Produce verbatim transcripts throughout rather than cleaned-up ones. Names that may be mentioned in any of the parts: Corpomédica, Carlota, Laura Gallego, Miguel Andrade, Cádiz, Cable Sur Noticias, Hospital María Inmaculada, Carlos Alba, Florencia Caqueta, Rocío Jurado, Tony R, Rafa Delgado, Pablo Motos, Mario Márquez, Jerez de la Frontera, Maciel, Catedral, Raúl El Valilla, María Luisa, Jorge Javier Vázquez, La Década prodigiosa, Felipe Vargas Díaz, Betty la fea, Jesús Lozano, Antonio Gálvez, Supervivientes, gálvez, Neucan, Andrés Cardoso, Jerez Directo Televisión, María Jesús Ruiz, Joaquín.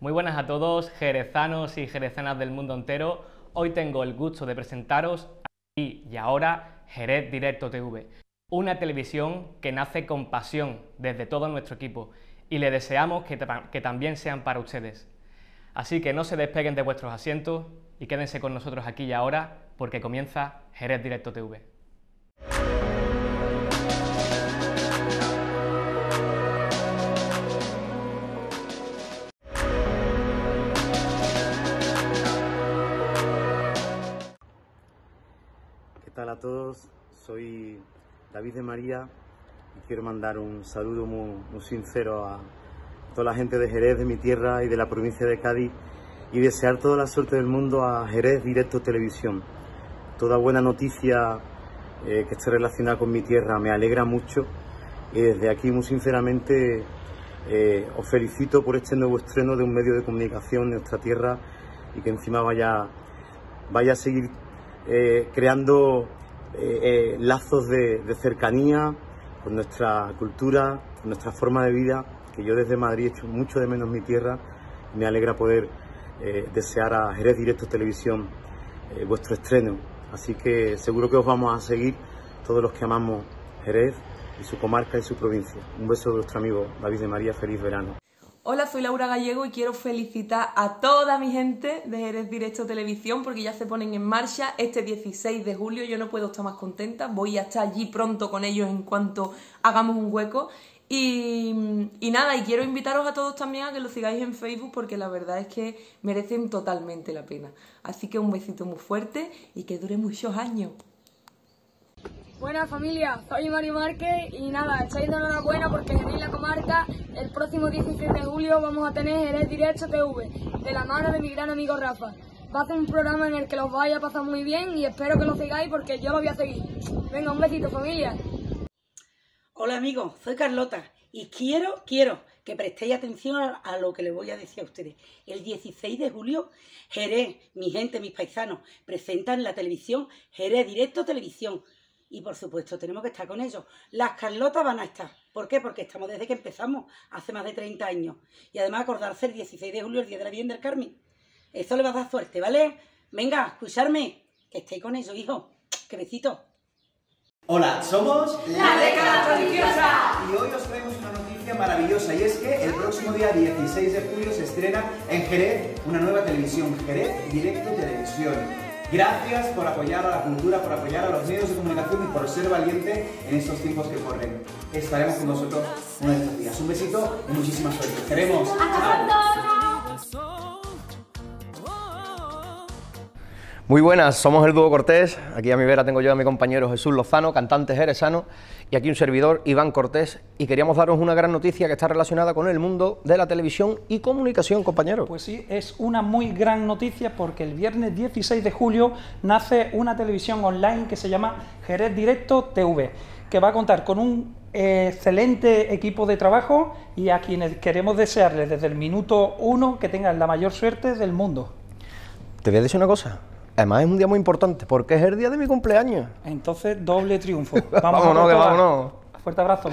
Muy buenas a todos, jerezanos y jerezanas del mundo entero. Hoy tengo el gusto de presentaros aquí y ahora Jerez Directo T V, una televisión que nace con pasión desde todo nuestro equipo y le deseamos que, que también sean para ustedes. Así que no se despeguen de vuestros asientos y quédense con nosotros aquí y ahora porque comienza Jerez Directo T V. Hola a todos, soy David de María y quiero mandar un saludo muy, muy sincero a toda la gente de Jerez, de mi tierra y de la provincia de Cádiz, y desear toda la suerte del mundo a Jerez Directo Televisión. Toda buena noticia eh, que esté relacionada con mi tierra me alegra mucho y desde aquí muy sinceramente eh, os felicito por este nuevo estreno de un medio de comunicación en nuestra tierra y que encima vaya, vaya a seguir Eh, creando eh, eh, lazos de, de cercanía con nuestra cultura, con nuestra forma de vida, que yo desde Madrid echo mucho de menos mi tierra. Me alegra poder eh, desear a Jerez Directo Televisión eh, vuestro estreno, así que seguro que os vamos a seguir todos los que amamos Jerez y su comarca y su provincia. Un beso de vuestro amigo David de María, feliz verano. Hola, soy Laura Gallego y quiero felicitar a toda mi gente de Jerez Directo Televisión porque ya se ponen en marcha este dieciséis de julio. Yo no puedo estar más contenta, voy a estar allí pronto con ellos en cuanto hagamos un hueco. Y, y nada, y quiero invitaros a todos también a que lo sigáis en Facebook porque la verdad es que merecen totalmente la pena. Así que un besito muy fuerte y que dure muchos años. Buenas familia, soy Mario Márquez y nada, estáis de enhorabuena porque en la comarca el próximo dieciséis de julio vamos a tener Jerez Directo T V, de la mano de mi gran amigo Rafa. Va a ser un programa en el que los vais a pasar muy bien y espero que lo sigáis porque yo lo voy a seguir. Venga, un besito familia. Hola amigos, soy Carlota y quiero, quiero que prestéis atención a, a lo que les voy a decir a ustedes. El dieciséis de julio, Jerez, mi gente, mis paisanos, presentan en la televisión Jerez Directo Televisión. Y por supuesto tenemos que estar con ellos. Las Carlotas van a estar. ¿Por qué? Porque estamos desde que empezamos, hace más de treinta años. Y además acordarse el dieciséis de julio, el Día de la Virgen del Carmen. Eso le va a dar suerte, ¿vale? Venga, escucharme. Que estéis con ellos, hijo. Que besito. Hola, somos La Década Prodigiosa. Y hoy os traemos una noticia maravillosa. Y es que el próximo día dieciséis de julio se estrena en Jerez una nueva televisión. Jerez Directo Televisión. Gracias por apoyar a la cultura, por apoyar a los medios de comunicación y por ser valiente en estos tiempos que corren. Estaremos con vosotros uno de estos días. Un besito y muchísima suerte. ¡Queremos! Muy buenas, somos el dúo Cortés. Aquí a mi vera tengo yo a mi compañero Jesús Lozano, cantante jerezano, y aquí un servidor, Iván Cortés, y queríamos daros una gran noticia que está relacionada con el mundo de la televisión y comunicación, compañeros. Pues sí, es una muy gran noticia porque el viernes dieciséis de julio nace una televisión online que se llama Jerez Directo T V, que va a contar con un excelente equipo de trabajo y a quienes queremos desearles desde el minuto uno que tengan la mayor suerte del mundo. Te voy a decir una cosa. Además, es un día muy importante, porque es el día de mi cumpleaños. Entonces, doble triunfo. Vamos vámonos, que vámonos. Fuerte abrazo.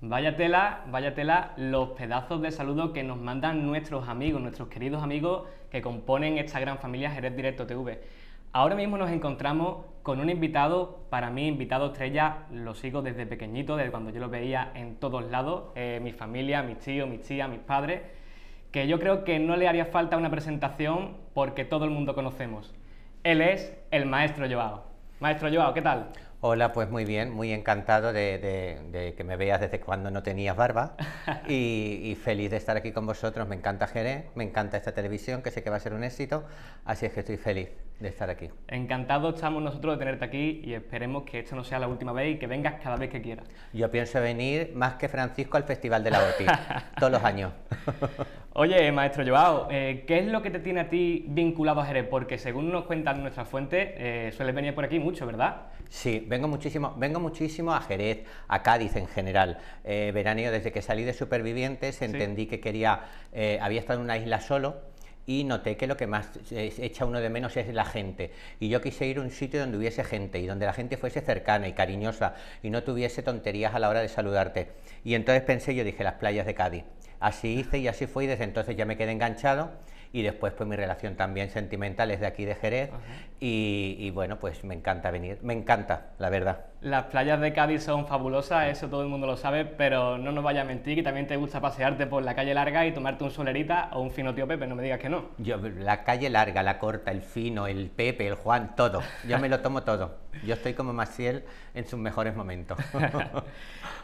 Vaya tela, vaya tela, los pedazos de saludo que nos mandan nuestros amigos, nuestros queridos amigos que componen esta gran familia Jerez Directo T V. Ahora mismo nos encontramos con un invitado, para mí invitado estrella, lo sigo desde pequeñito, desde cuando yo lo veía en todos lados, eh, mi familia, mis tíos, mis tías, mis padres, que yo creo que no le haría falta una presentación porque todo el mundo conocemos. Él es el maestro Joao. Maestro Joao, ¿qué tal? Hola, pues muy bien, muy encantado de, de, de que me veas desde cuando no tenías barba y, y feliz de estar aquí con vosotros. Me encanta Jerez, me encanta esta televisión, que sé que va a ser un éxito, así es que estoy feliz de estar aquí. Encantados estamos nosotros de tenerte aquí y esperemos que esto no sea la última vez y que vengas cada vez que quieras. Yo pienso venir más que Francisco al Festival de la O T I, todos los años. Oye, maestro Joao, eh, ¿qué es lo que te tiene a ti vinculado a Jerez? Porque según nos cuentan nuestras fuentes, eh, sueles venir por aquí mucho, ¿verdad? Sí, vengo muchísimo, vengo muchísimo a Jerez, a Cádiz en general. Eh, veraneo, desde que salí de Supervivientes, entendí sí. que quería, eh, había estado en una isla solo y noté que lo que más echa uno de menos es la gente, y yo quise ir a un sitio donde hubiese gente y donde la gente fuese cercana y cariñosa y no tuviese tonterías a la hora de saludarte. Y entonces pensé, yo dije, las playas de Cádiz. Así hice y así fue, y desde entonces ya me quedé enganchado. Y después pues mi relación también sentimental es de aquí de Jerez. Y, y bueno, pues me encanta venir, me encanta, la verdad. Las playas de Cádiz son fabulosas, eso todo el mundo lo sabe, pero no nos vaya a mentir que también te gusta pasearte por la calle larga y tomarte un solerita o un fino tío Pepe, no me digas que no. Yo, la calle larga, la corta, el fino, el Pepe, el Juan, todo, yo me lo tomo todo. Yo estoy como Maciel en sus mejores momentos.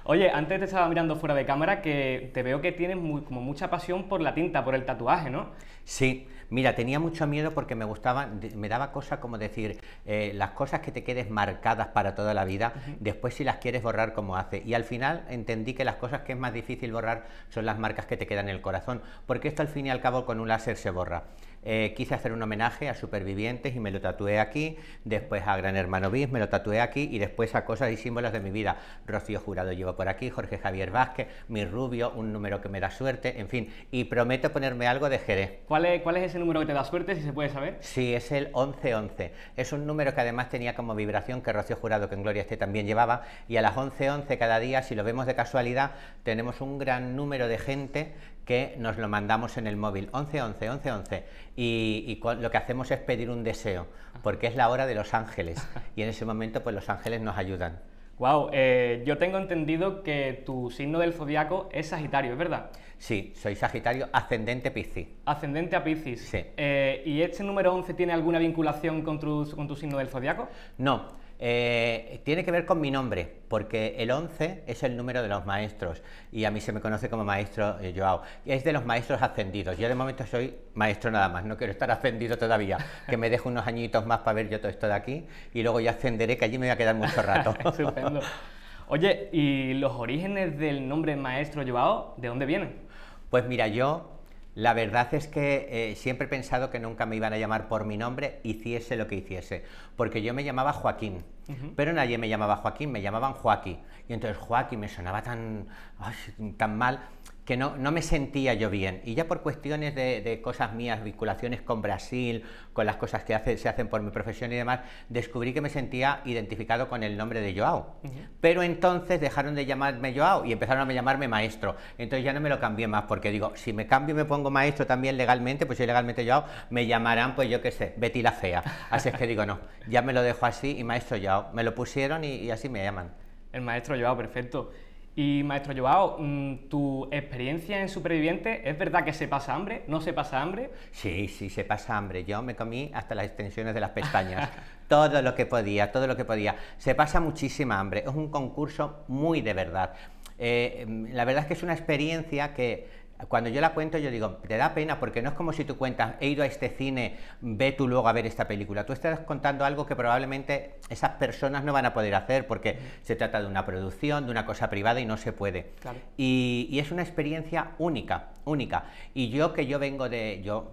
Oye, antes te estaba mirando fuera de cámara que te veo que tienes muy, como mucha pasión por la tinta, por el tatuaje, ¿no? Sí, mira, tenía mucho miedo porque me gustaba, me daba cosa como decir, eh, las cosas que te quedes marcadas para toda la vida, uh-huh. después si las quieres borrar, como hace. Y al final entendí que las cosas que es más difícil borrar son las marcas que te quedan en el corazón, porque esto al fin y al cabo con un láser se borra. Eh, quise hacer un homenaje a Supervivientes y me lo tatué aquí, después a Gran Hermano B I S me lo tatué aquí, y después a cosas y símbolos de mi vida. Rocío Jurado llevo por aquí, Jorge Javier Vázquez, mi rubio, un número que me da suerte, en fin, y prometo ponerme algo de Jerez. ¿Cuál es, cuál es ese número que te da suerte, si se puede saber? Sí, es el once once, es un número que además tenía como vibración que Rocío Jurado, que en gloria esté, también llevaba, y a las once once cada día, si lo vemos de casualidad, tenemos un gran número de gente que nos lo mandamos en el móvil, once once, once once, y, y con, lo que hacemos es pedir un deseo, porque es la hora de los ángeles, y en ese momento pues los ángeles nos ayudan. Wow, eh, yo tengo entendido que tu signo del zodiaco es Sagitario, ¿es verdad? Sí, soy Sagitario, ascendente Piscis. Ascendente a Piscis. Sí. Eh, ¿Y este número once tiene alguna vinculación con tu, con tu signo del zodiaco? No. Eh, tiene que ver con mi nombre, porque el once es el número de los maestros y a mí se me conoce como maestro eh, Joao. Es de los maestros ascendidos. Yo de momento soy maestro nada más, no quiero estar ascendido todavía, que me dejo unos añitos más para ver yo todo esto de aquí y luego ya ascenderé, que allí me voy a quedar mucho rato. Estupendo. Oye, ¿y los orígenes del nombre maestro Joao, de dónde vienen? Pues mira, yo... la verdad es que eh, siempre he pensado que nunca me iban a llamar por mi nombre, hiciese lo que hiciese, porque yo me llamaba Joaquín, uh-huh. pero nadie me llamaba Joaquín, me llamaban Joaquín, y entonces Joaquín me sonaba tan, ay, tan mal, que no, no me sentía yo bien, y ya por cuestiones de, de cosas mías, vinculaciones con Brasil, con las cosas que hace, se hacen por mi profesión y demás, descubrí que me sentía identificado con el nombre de Joao, uh-huh. pero entonces dejaron de llamarme Joao y empezaron a llamarme maestro, entonces ya no me lo cambié más, porque digo, si me cambio y me pongo maestro también legalmente, pues soy legalmente Joao, me llamarán, pues yo qué sé, Betty la Fea, así es que digo, no, ya me lo dejo así, y maestro Joao, me lo pusieron y, y así me llaman. El maestro Joao, perfecto. Y maestro Joao, ¿tu experiencia en Supervivientes, es verdad que se pasa hambre? ¿No se pasa hambre? Sí, sí, se pasa hambre, yo me comí hasta las extensiones de las pestañas, todo lo que podía, todo lo que podía, se pasa muchísima hambre, es un concurso muy de verdad, eh, la verdad es que es una experiencia que... cuando yo la cuento yo digo, te da pena, porque no es como si tú cuentas, he ido a este cine, ve tú luego a ver esta película. Tú estás contando algo que probablemente esas personas no van a poder hacer, porque mm. se trata de una producción, de una cosa privada y no se puede. Claro. Y, y es una experiencia única, única. Y yo que yo vengo de... yo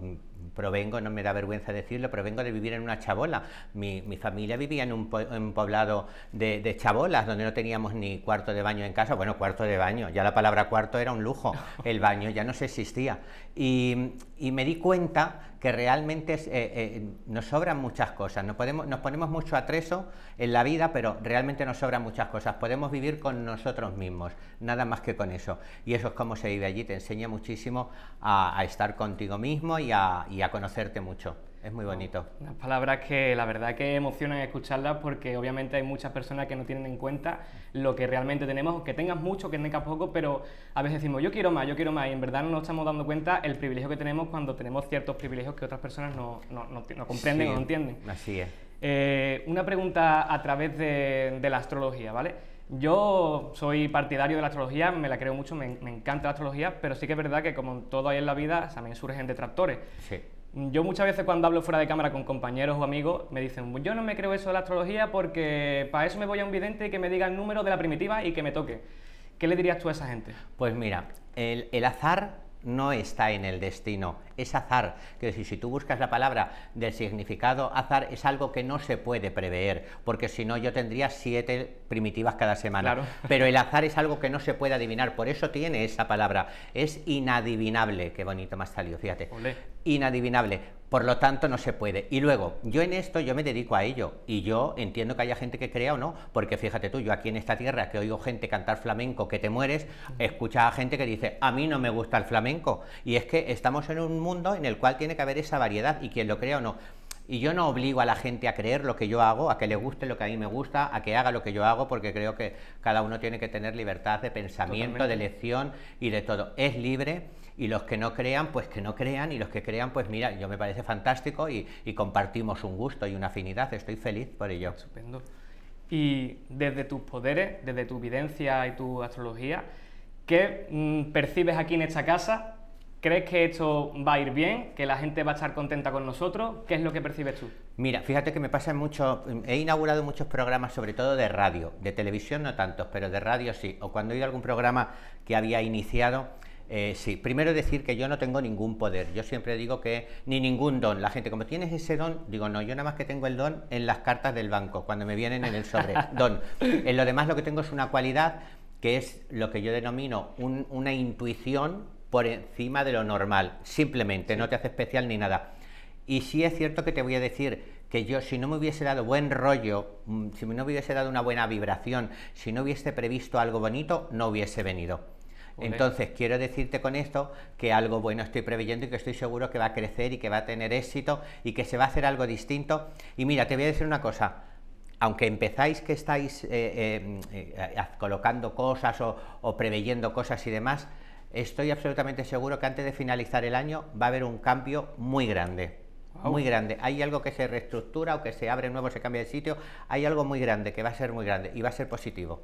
provengo, no me da vergüenza decirlo, provengo de vivir en una chabola. Mi, mi familia vivía en un, po, en un poblado de, de chabolas, donde no teníamos ni cuarto de baño en casa. Bueno, cuarto de baño, ya la palabra cuarto era un lujo, el baño ya no se existía. Y, y me di cuenta que realmente es, eh, eh, nos sobran muchas cosas, nos, podemos, nos ponemos mucho atrezo en la vida, pero realmente nos sobran muchas cosas. Podemos vivir con nosotros mismos, nada más que con eso. Y eso es como se vive allí, te enseña muchísimo a, a estar contigo mismo y a, y a conocerte mucho. Es muy bonito. Unas palabras que la verdad que emocionan escucharlas, porque obviamente hay muchas personas que no tienen en cuenta lo que realmente tenemos, que tengas mucho, que tengas poco, pero a veces decimos yo quiero más, yo quiero más, y en verdad no nos estamos dando cuenta el privilegio que tenemos cuando tenemos ciertos privilegios que otras personas no, no, no, no comprenden sí, o no entienden. Así es. Eh, una pregunta a través de, de la astrología, ¿vale? Yo soy partidario de la astrología, me la creo mucho, me, me encanta la astrología, pero sí que es verdad que como todo ahí en la vida también surgen detractores. Sí. Yo muchas veces cuando hablo fuera de cámara con compañeros o amigos me dicen, yo no me creo eso de la astrología porque para eso me voy a un vidente y que me diga el número de la primitiva y que me toque. ¿Qué le dirías tú a esa gente? Pues mira, el, el azar no está en el destino, es azar. Que si, si tú buscas la palabra del significado azar, es algo que no se puede prever, porque si no yo tendría siete primitivas cada semana. Claro. Pero el azar es algo que no se puede adivinar, por eso tiene esa palabra. Es inadivinable, qué bonito me ha salido, fíjate. Olé. Inadivinable, por lo tanto no se puede. Y luego, yo en esto, yo me dedico a ello, y yo entiendo que haya gente que crea o no, porque fíjate tú, yo aquí en esta tierra, que oigo gente cantar flamenco que te mueres, escucha a gente que dice, a mí no me gusta el flamenco, y es que estamos en un mundo en el cual tiene que haber esa variedad, y quien lo crea o no. Y yo no obligo a la gente a creer lo que yo hago, a que le guste lo que a mí me gusta, a que haga lo que yo hago, porque creo que cada uno tiene que tener libertad de pensamiento, totalmente, de elección y de todo. Es libre, y los que no crean, pues que no crean, y los que crean, pues mira, yo me parece fantástico, y, y compartimos un gusto y una afinidad, estoy feliz por ello. Estupendo. Y desde tus poderes, desde tu videncia y tu astrología, ¿qué mm, percibes aquí en esta casa? ¿Crees que esto va a ir bien? ¿Que la gente va a estar contenta con nosotros? ¿Qué es lo que percibes tú? Mira, fíjate que me pasa mucho, he inaugurado muchos programas, sobre todo de radio, de televisión no tantos, pero de radio sí, o cuando he ido a algún programa que había iniciado, eh, sí. Primero decir que yo no tengo ningún poder, yo siempre digo que ni ningún don, la gente como tienes ese don, digo no, yo nada más que tengo el don en las cartas del banco, cuando me vienen en el sobre, don. En lo demás lo que tengo es una cualidad que es lo que yo denomino un, una intuición por encima de lo normal, simplemente, no te hace especial ni nada. Y sí es cierto que te voy a decir que yo, si no me hubiese dado buen rollo, si no me hubiese dado una buena vibración, si no hubiese previsto algo bonito, no hubiese venido. Entonces, quiero decirte con esto que algo bueno estoy preveyendo y que estoy seguro que va a crecer y que va a tener éxito y que se va a hacer algo distinto. Y mira, te voy a decir una cosa. Aunque empezáis que estáis eh, eh, eh, colocando cosas o, o preveyendo cosas y demás, estoy absolutamente seguro que antes de finalizar el año va a haber un cambio muy grande, wow. muy grande. Hay algo que se reestructura o que se abre nuevo, se cambia de sitio, hay algo muy grande que va a ser muy grande y va a ser positivo.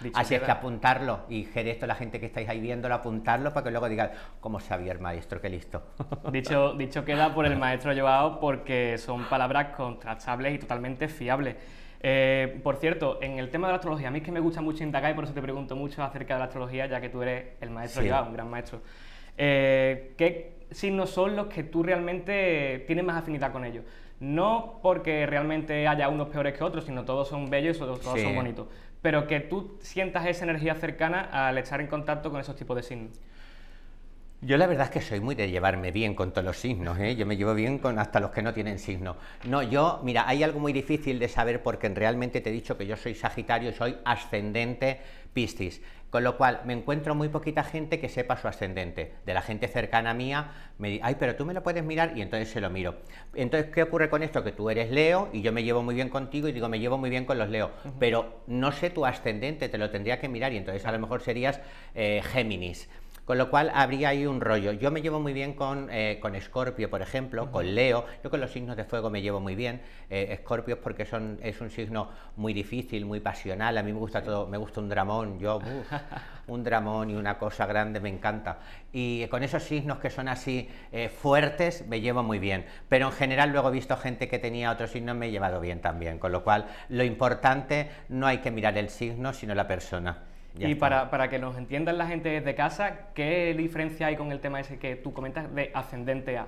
Dicho Así es que apuntarlo, y Jerez, la gente que estáis ahí viéndolo, apuntarlo para que luego digan, ¿cómo sabía el maestro? Qué listo. Dicho, dicho queda por el maestro Joao, porque son palabras contrastables y totalmente fiables. Eh, por cierto, en el tema de la astrología, a mí es que me gusta mucho indagar y por eso te pregunto mucho acerca de la astrología, ya que tú eres el maestro sí. Joao, un gran maestro. Eh, ¿Qué signos son los que tú realmente tienes más afinidad con ellos? No porque realmente haya unos peores que otros, sino todos son bellos y todos, todos sí. son bonitos, pero que tú sientas esa energía cercana al estar en contacto con esos tipos de signos. Yo la verdad es que soy muy de llevarme bien con todos los signos, ¿eh? Yo me llevo bien con hasta los que no tienen signo. No, yo, mira, hay algo muy difícil de saber porque realmente te he dicho que yo soy Sagitario y soy ascendente Piscis, con lo cual me encuentro muy poquita gente que sepa su ascendente. De la gente cercana mía, me dice, ay, pero tú me lo puedes mirar, y entonces se lo miro. Entonces, ¿qué ocurre con esto? Que tú eres Leo y yo me llevo muy bien contigo y digo, me llevo muy bien con los Leo, uh-huh. pero no sé tu ascendente, te lo tendría que mirar y entonces a lo mejor serías eh, Géminis. Con lo cual habría ahí un rollo. Yo me llevo muy bien con Escorpio, eh, con por ejemplo, uh-huh. con Leo. Yo con los signos de fuego me llevo muy bien. Escorpio eh, porque son, es un signo muy difícil, muy pasional. A mí me gusta todo, me gusta un dramón. Yo, uh, un dramón y una cosa grande, me encanta. Y con esos signos que son así eh, fuertes, me llevo muy bien. Pero en general luego he visto gente que tenía otros signos, me he llevado bien también. Con lo cual, lo importante no hay que mirar el signo, sino la persona. Ya y para, para que nos entiendan la gente desde casa, ¿qué diferencia hay con el tema ese que tú comentas de ascendente a?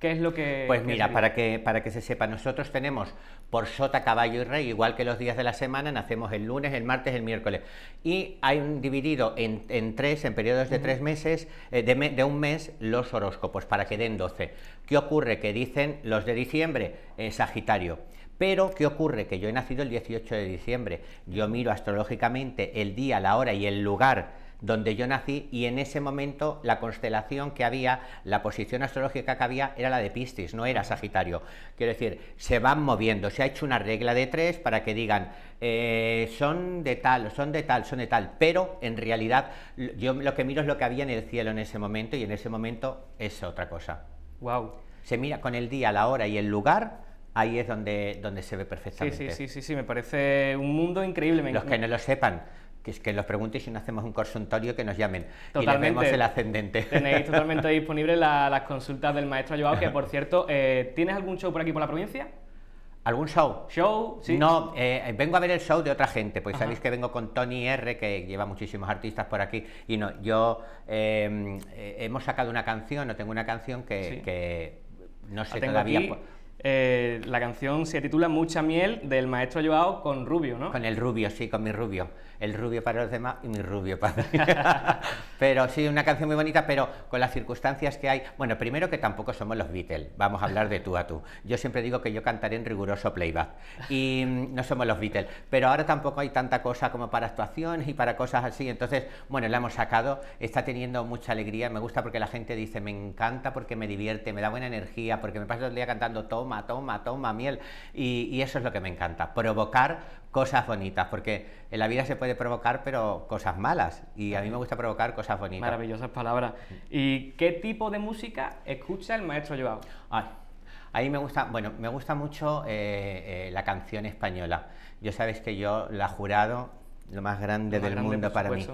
¿Qué es lo que...? Pues mira, para que, para que se sepa, nosotros tenemos por sota, caballo y rey, igual que los días de la semana, nacemos el lunes, el martes, el miércoles. Y hay un dividido en, en tres, en periodos de tres meses, eh, de, me, de un mes, los horóscopos, para que den doce. ¿Qué ocurre? Que dicen los de diciembre, eh, Sagitario. Pero, ¿qué ocurre? Que yo he nacido el dieciocho de diciembre, yo miro astrológicamente el día, la hora y el lugar donde yo nací y en ese momento la constelación que había, la posición astrológica que había era la de Piscis, no era Sagitario. Quiero decir, se van moviendo, se ha hecho una regla de tres para que digan eh, son de tal, son de tal, son de tal, pero en realidad yo lo que miro es lo que había en el cielo en ese momento y en ese momento es otra cosa. Wow. Se mira con el día, la hora y el lugar. Ahí es donde, donde se ve perfectamente. Sí, sí, sí, sí, me parece un mundo increíble. Me Los que no lo sepan, que es que los preguntéis si no hacemos un consultorio, que nos llamen totalmente, y les vemos el ascendente. Tenéis totalmente disponibles la, las consultas del maestro Joao, que por cierto, eh, ¿tienes algún show por aquí por la provincia? ¿Algún show? ¿Show? ¿Sí? No, eh, vengo a ver el show de otra gente, pues Ajá. sabéis que vengo con Tony R, que lleva muchísimos artistas por aquí, y no, yo eh, hemos sacado una canción, no tengo una canción que, ¿Sí? que no sé todavía... Aquí. Eh, la canción se titula Mucha miel, del maestro Joao con Rubio, ¿no? Con el Rubio, sí, con mi Rubio. El Rubio para los demás y mi Rubio para mí. Pero sí, una canción muy bonita, pero con las circunstancias que hay... Bueno, primero que tampoco somos los Beatles, vamos a hablar de tú a tú. Yo siempre digo que yo cantaré en riguroso playback y no somos los Beatles, pero ahora tampoco hay tanta cosa como para actuaciones y para cosas así. Entonces, bueno, la hemos sacado, está teniendo mucha alegría, me gusta porque la gente dice, me encanta porque me divierte, me da buena energía, porque me paso el día cantando todo. Toma, toma, toma miel, y, y eso es lo que me encanta, provocar cosas bonitas, porque en la vida se puede provocar, pero cosas malas, y a mí me gusta provocar cosas bonitas. Maravillosas palabras. ¿Y qué tipo de música escucha el maestro Joao? Ay, a mí me gusta, bueno, me gusta mucho eh, eh, la canción española. Yo sabes que yo la Jurado, lo más grande lo más del grande, mundo para mí.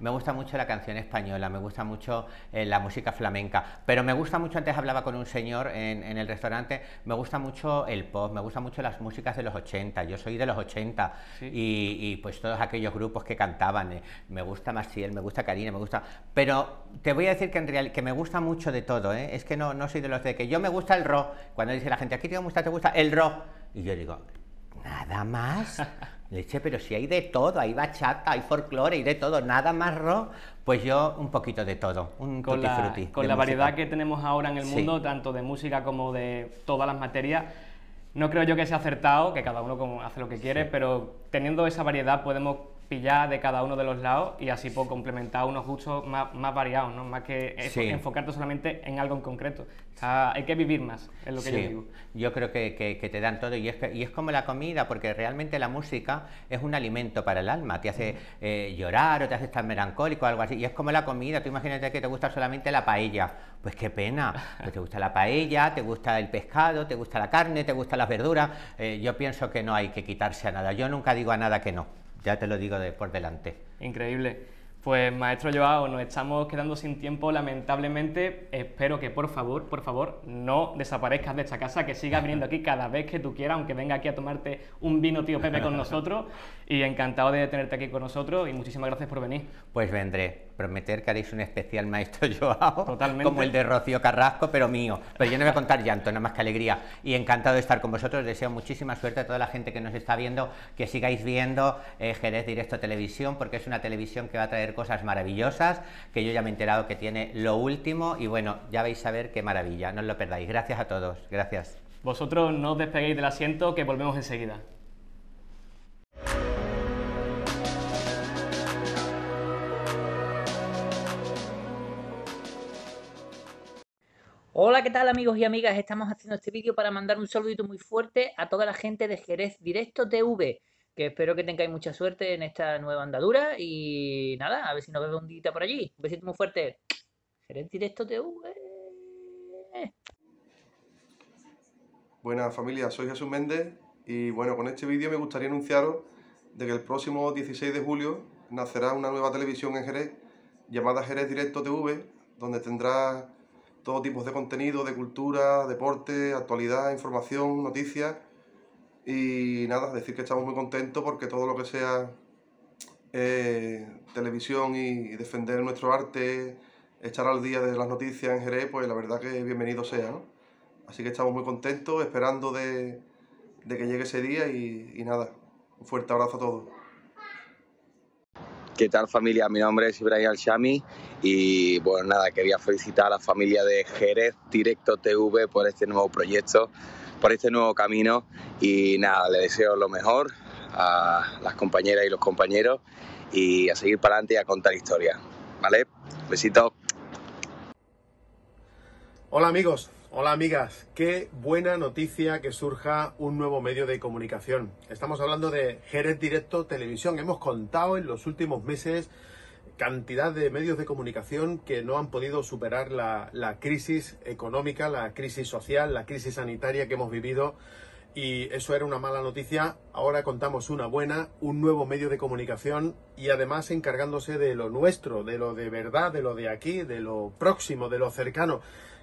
Me gusta mucho la canción española, me gusta mucho eh, la música flamenca, pero me gusta mucho, antes hablaba con un señor en, en el restaurante, me gusta mucho el pop, me gusta mucho las músicas de los ochenta, yo soy de los ochenta, sí. y, y pues todos aquellos grupos que cantaban, eh, me gusta Maciel, me gusta Karina, me gusta... Pero te voy a decir que en realidad, que me gusta mucho de todo, ¿eh? Es que no, no soy de los de que yo me gusta el rock, cuando dice la gente, ¿aquí te gusta, te gusta el rock? Y yo digo, ¿nada más? Leche, pero si hay de todo, hay bachata, hay folclore, hay de todo, nada más rock, pues yo un poquito de todo, un con tutti frutti. Con la música. Variedad que tenemos ahora en el mundo, sí. tanto de música como de todas las materias, no creo yo que sea acertado, que cada uno hace lo que quiere, sí. pero teniendo esa variedad podemos pillar de cada uno de los lados y así por complementar unos gustos más, más variados, ¿no? Más que sí. enfocarte solamente en algo en concreto. O sea, hay que vivir más, es lo que sí. yo digo. Yo creo que, que, que te dan todo y es, que, y es como la comida, porque realmente la música es un alimento para el alma, te hace eh, llorar o te hace estar melancólico o algo así, y es como la comida, tú imagínate que te gusta solamente la paella, pues qué pena, pues te gusta la paella, te gusta el pescado, te gusta la carne, te gustan las verduras, eh, yo pienso que no hay que quitarse a nada, yo nunca digo a nada que no. Ya te lo digo de por delante. Increíble. Pues maestro Joao, nos estamos quedando sin tiempo lamentablemente. Espero que por favor, por favor, no desaparezcas de esta casa, que sigas viniendo aquí cada vez que tú quieras, aunque venga aquí a tomarte un vino tío Pepe con nosotros. Y encantado de tenerte aquí con nosotros y muchísimas gracias por venir. Pues vendré. Prometer que haréis un especial maestro Joao, Totalmente. Como el de Rocío Carrasco, pero mío. Pero yo no voy a contar llanto, nada más que alegría. Y encantado de estar con vosotros, deseo muchísima suerte a toda la gente que nos está viendo, que sigáis viendo eh, Jerez Directo Televisión, porque es una televisión que va a traer cosas maravillosas, que yo ya me he enterado que tiene lo último, y bueno, ya vais a ver qué maravilla, no os lo perdáis. Gracias a todos, gracias. Vosotros no os despeguéis del asiento, que volvemos enseguida. Hola, ¿qué tal amigos y amigas? Estamos haciendo este vídeo para mandar un saludito muy fuerte a toda la gente de Jerez Directo T V, que espero que tengáis mucha suerte en esta nueva andadura y nada, a ver si nos vemos un día por allí. Un besito muy fuerte. Jerez Directo T V. Buenas familia, soy Jesús Méndez y bueno, con este vídeo me gustaría anunciaros de que el próximo dieciséis de julio nacerá una nueva televisión en Jerez llamada Jerez Directo T V, donde tendrá todo tipo de contenido, de cultura, deporte, actualidad, información, noticias. Y nada, decir que estamos muy contentos porque todo lo que sea eh, televisión y defender nuestro arte, estar al día de las noticias en Jerez, pues la verdad que bienvenido sea, ¿no? Así que estamos muy contentos, esperando de, de que llegue ese día y, y nada, un fuerte abrazo a todos. ¿Qué tal familia? Mi nombre es Ibrahim Al-Shami y bueno nada, quería felicitar a la familia de Jerez Directo T V por este nuevo proyecto, por este nuevo camino y nada, le deseo lo mejor a las compañeras y los compañeros y a seguir para adelante y a contar historias, ¿vale? Besitos. Hola amigos, hola amigas, qué buena noticia que surja un nuevo medio de comunicación. Estamos hablando de Jerez Directo Televisión. Hemos contado en los últimos meses cantidad de medios de comunicación que no han podido superar la, la crisis económica, la crisis social, la crisis sanitaria que hemos vivido y eso era una mala noticia. Ahora contamos una buena, un nuevo medio de comunicación y además encargándose de lo nuestro, de lo de verdad, de lo de aquí, de lo próximo, de lo cercano,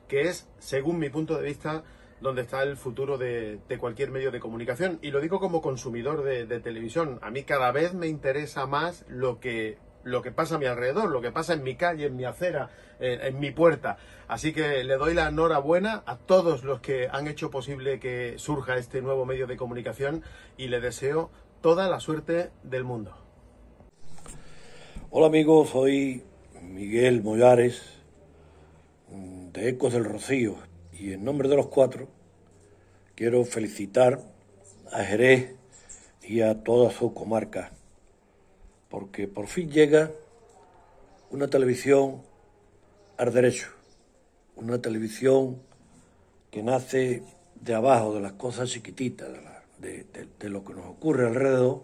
que es, según mi punto de vista, donde está el futuro de, de cualquier medio de comunicación. Y lo digo como consumidor de, de televisión. A mí cada vez me interesa más lo que, lo que pasa a mi alrededor, lo que pasa en mi calle, en mi acera, en, en mi puerta. Así que le doy la enhorabuena a todos los que han hecho posible que surja este nuevo medio de comunicación y le deseo toda la suerte del mundo. Hola amigos, soy Miguel Mollares de Ecos del Rocío y en nombre de los cuatro quiero felicitar a Jerez y a toda su comarca porque por fin llega una televisión al derecho, una televisión que nace de abajo, de las cosas chiquititas, de, la, de, de, de lo que nos ocurre alrededor,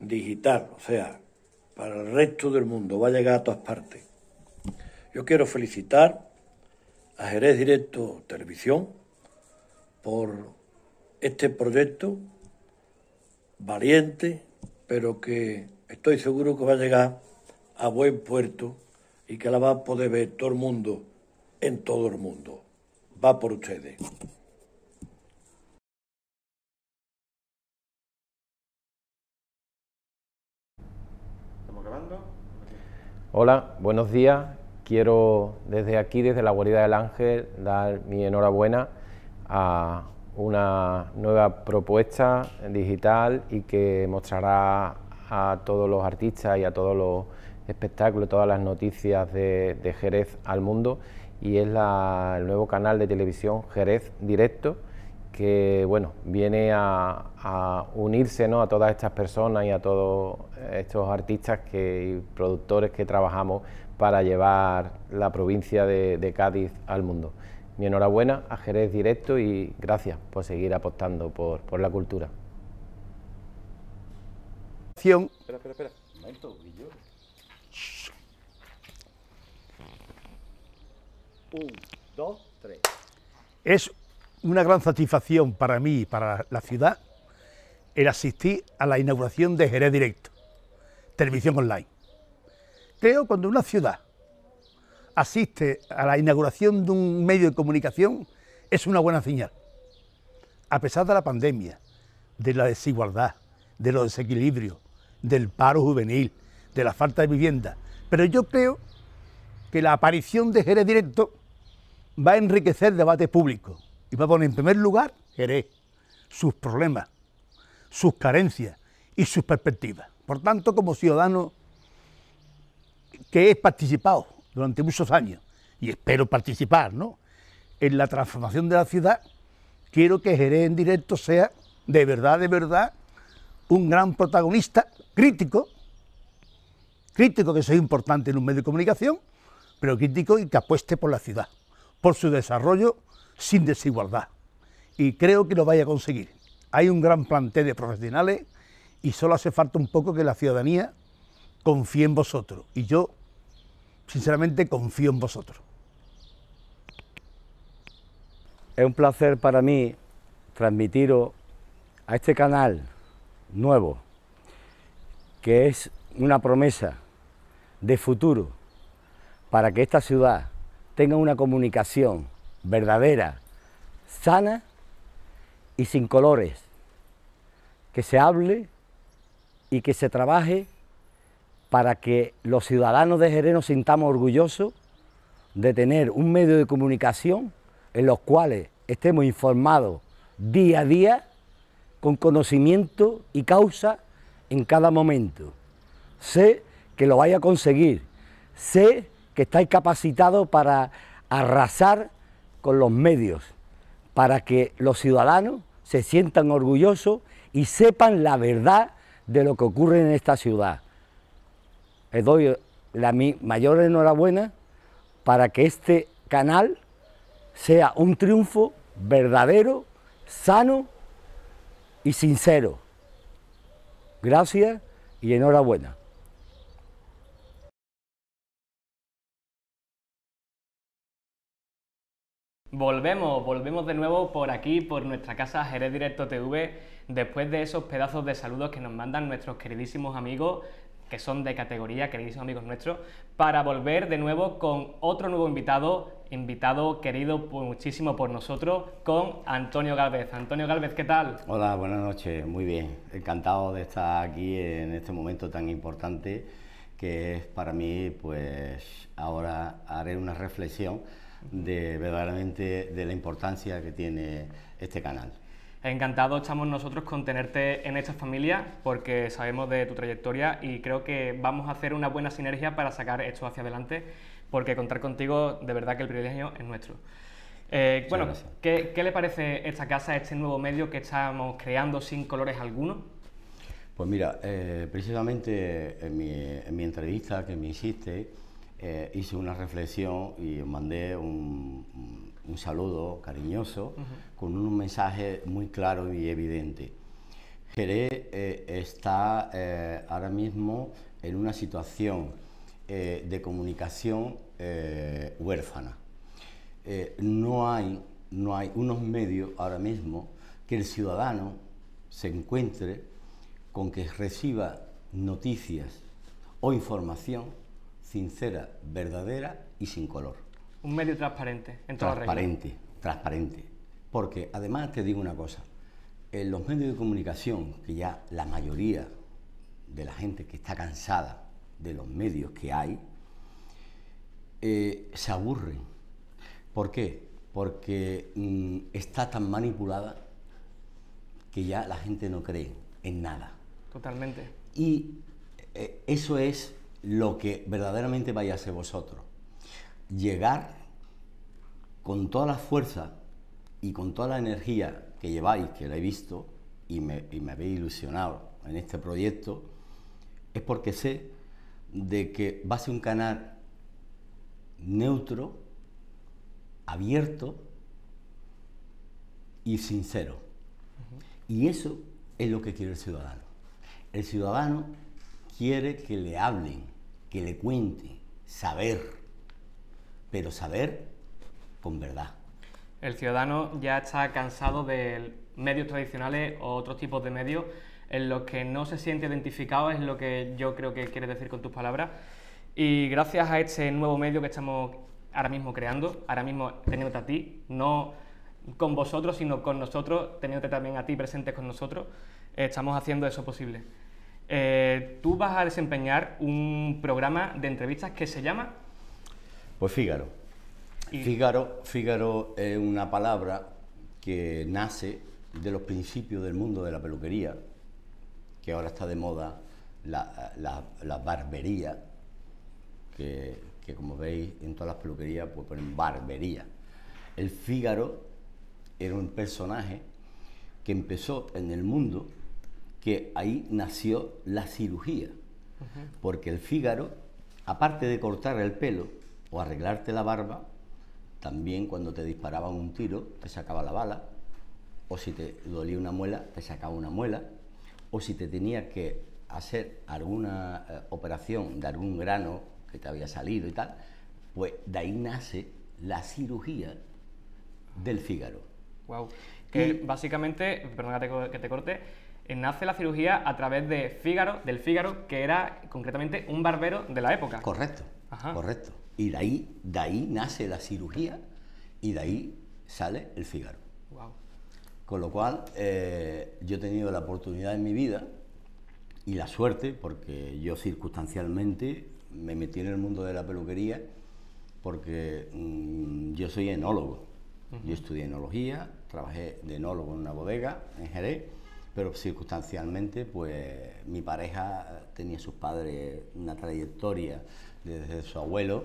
digital, o sea, para el resto del mundo, va a llegar a todas partes. Yo quiero felicitar a Jerez Directo Televisión por este proyecto valiente, pero que estoy seguro que va a llegar a buen puerto y que la va a poder ver todo el mundo, en todo el mundo. Va por ustedes. Hola, buenos días. Quiero desde aquí, desde la guarida del Ángel, dar mi enhorabuena a una nueva propuesta digital y que mostrará a todos los artistas y a todos los espectáculos, todas las noticias de, de Jerez al mundo, y es la, el nuevo canal de televisión Jerez Directo, que bueno, viene a, a unirse, ¿no?, a todas estas personas y a todos estos artistas que, y productores que trabajamos para llevar la provincia de, de Cádiz al mundo. Mi enhorabuena a Jerez Directo y gracias por seguir apostando por, por la cultura. Espera, espera, espera. Un momento, y yo. Un, dos, tres. Es una gran satisfacción para mí y para la ciudad el asistir a la inauguración de Jerez Directo, televisión online. Creo que cuando una ciudad asiste a la inauguración de un medio de comunicación es una buena señal. A pesar de la pandemia, de la desigualdad, de los desequilibrios, del paro juvenil, de la falta de vivienda, pero yo creo que la aparición de Jerez Directo va a enriquecer el debate público. Y va a poner en primer lugar Jerez, sus problemas, sus carencias y sus perspectivas. Por tanto, como ciudadano que he participado durante muchos años, y espero participar, ¿no?, en la transformación de la ciudad, quiero que Jerez en Directo sea de verdad, de verdad, un gran protagonista crítico, crítico, que eso es importante en un medio de comunicación, pero crítico y que apueste por la ciudad, por su desarrollo, sin desigualdad, y creo que lo vaya a conseguir. Hay un gran plantel de profesionales y solo hace falta un poco que la ciudadanía confíe en vosotros, y yo sinceramente confío en vosotros. Es un placer para mí transmitiros a este canal nuevo, que es una promesa de futuro para que esta ciudad tenga una comunicación verdadera, sana y sin colores, que se hable y que se trabaje para que los ciudadanos de Jerez nos sintamos orgullosos de tener un medio de comunicación en los cuales estemos informados día a día con conocimiento y causa en cada momento. Sé que lo vais a conseguir, sé que estáis capacitados para arrasar con los medios, para que los ciudadanos se sientan orgullosos y sepan la verdad de lo que ocurre en esta ciudad. Les doy la mayor enhorabuena para que este canal sea un triunfo verdadero, sano y sincero. Gracias y enhorabuena. Volvemos, volvemos de nuevo por aquí, por nuestra casa Jerez Directo T V, después de esos pedazos de saludos que nos mandan nuestros queridísimos amigos, que son de categoría, queridísimos amigos nuestros, para volver de nuevo con otro nuevo invitado invitado querido por, muchísimo por nosotros, con Antonio Gálvez. Antonio Gálvez, ¿qué tal? Hola, buenas noches, muy bien. Encantado de estar aquí en este momento tan importante que es para mí, pues ahora haré una reflexión de verdaderamente de la importancia que tiene este canal. Encantado estamos nosotros con tenerte en esta familia, porque sabemos de tu trayectoria y creo que vamos a hacer una buena sinergia para sacar esto hacia adelante, porque contar contigo, de verdad que el privilegio es nuestro. Eh, bueno, ¿qué, ¿qué le parece esta casa, este nuevo medio que estamos creando sin colores alguno? Pues mira, eh, precisamente en mi, en mi entrevista que me hiciste, eh, hice una reflexión y os mandé un, un saludo cariñoso, uh-huh, con un mensaje muy claro y evidente. Jerez eh, está eh, ahora mismo en una situación eh, de comunicación eh, huérfana. Eh, no hay, no hay unos medios ahora mismo que el ciudadano se encuentre con que reciba noticias o información sincera, verdadera y sin color. Un medio transparente, en toda regla. Transparente, transparente. Porque además te digo una cosa, en los medios de comunicación, que ya la mayoría de la gente que está cansada de los medios que hay, eh, se aburren. ¿Por qué? Porque mmm, está tan manipulada que ya la gente no cree en nada. Totalmente. Y eh, eso es lo que verdaderamente vais a hacer vosotros. Llegar con toda la fuerza y con toda la energía que lleváis, que la he visto y me, y me habéis ilusionado en este proyecto, es porque sé de que va a ser un canal neutro, abierto y sincero. Uh-huh. Y eso es lo que quiere el ciudadano. El ciudadano quiere que le hablen, que le cuenten, saber, pero saber con verdad. El ciudadano ya está cansado de medios tradicionales o otros tipos de medios en los que no se siente identificado, es lo que yo creo que quieres decir con tus palabras. Y gracias a este nuevo medio que estamos ahora mismo creando, ahora mismo teniéndote a ti, no con vosotros, sino con nosotros, teniéndote también a ti presentes con nosotros, estamos haciendo eso posible. Eh, tú vas a desempeñar un programa de entrevistas que se llama... Pues Fígaro. Y... Fígaro, Fígaro es una palabra que nace de los principios del mundo de la peluquería, que ahora está de moda la, la, la barbería, que... que como veis en todas las peluquerías pues ponen barbería. El Fígaro era un personaje que empezó en el mundo, que ahí nació la cirugía. Uh-huh. Porque el Fígaro, aparte de cortar el pelo o arreglarte la barba, también cuando te disparaban un tiro te sacaba la bala, o si te dolía una muela te sacaba una muela, o si te tenía que hacer alguna eh, operación de algún grano que te había salido y tal, pues de ahí nace la cirugía del Fígaro. Wow. Que y, básicamente, perdón que te corte, nace la cirugía a través de Fígaro, del Fígaro, que era concretamente un barbero de la época. Correcto. Ajá. Correcto. Y de ahí, de ahí nace la cirugía y de ahí sale el Fígaro. Wow. Con lo cual, eh, yo he tenido la oportunidad en mi vida y la suerte, porque yo circunstancialmente me metí en el mundo de la peluquería porque mmm, yo soy enólogo. Uh-huh. Yo estudié enología, trabajé de enólogo en una bodega en Jerez, pero circunstancialmente pues mi pareja tenía sus padres una trayectoria desde su abuelo,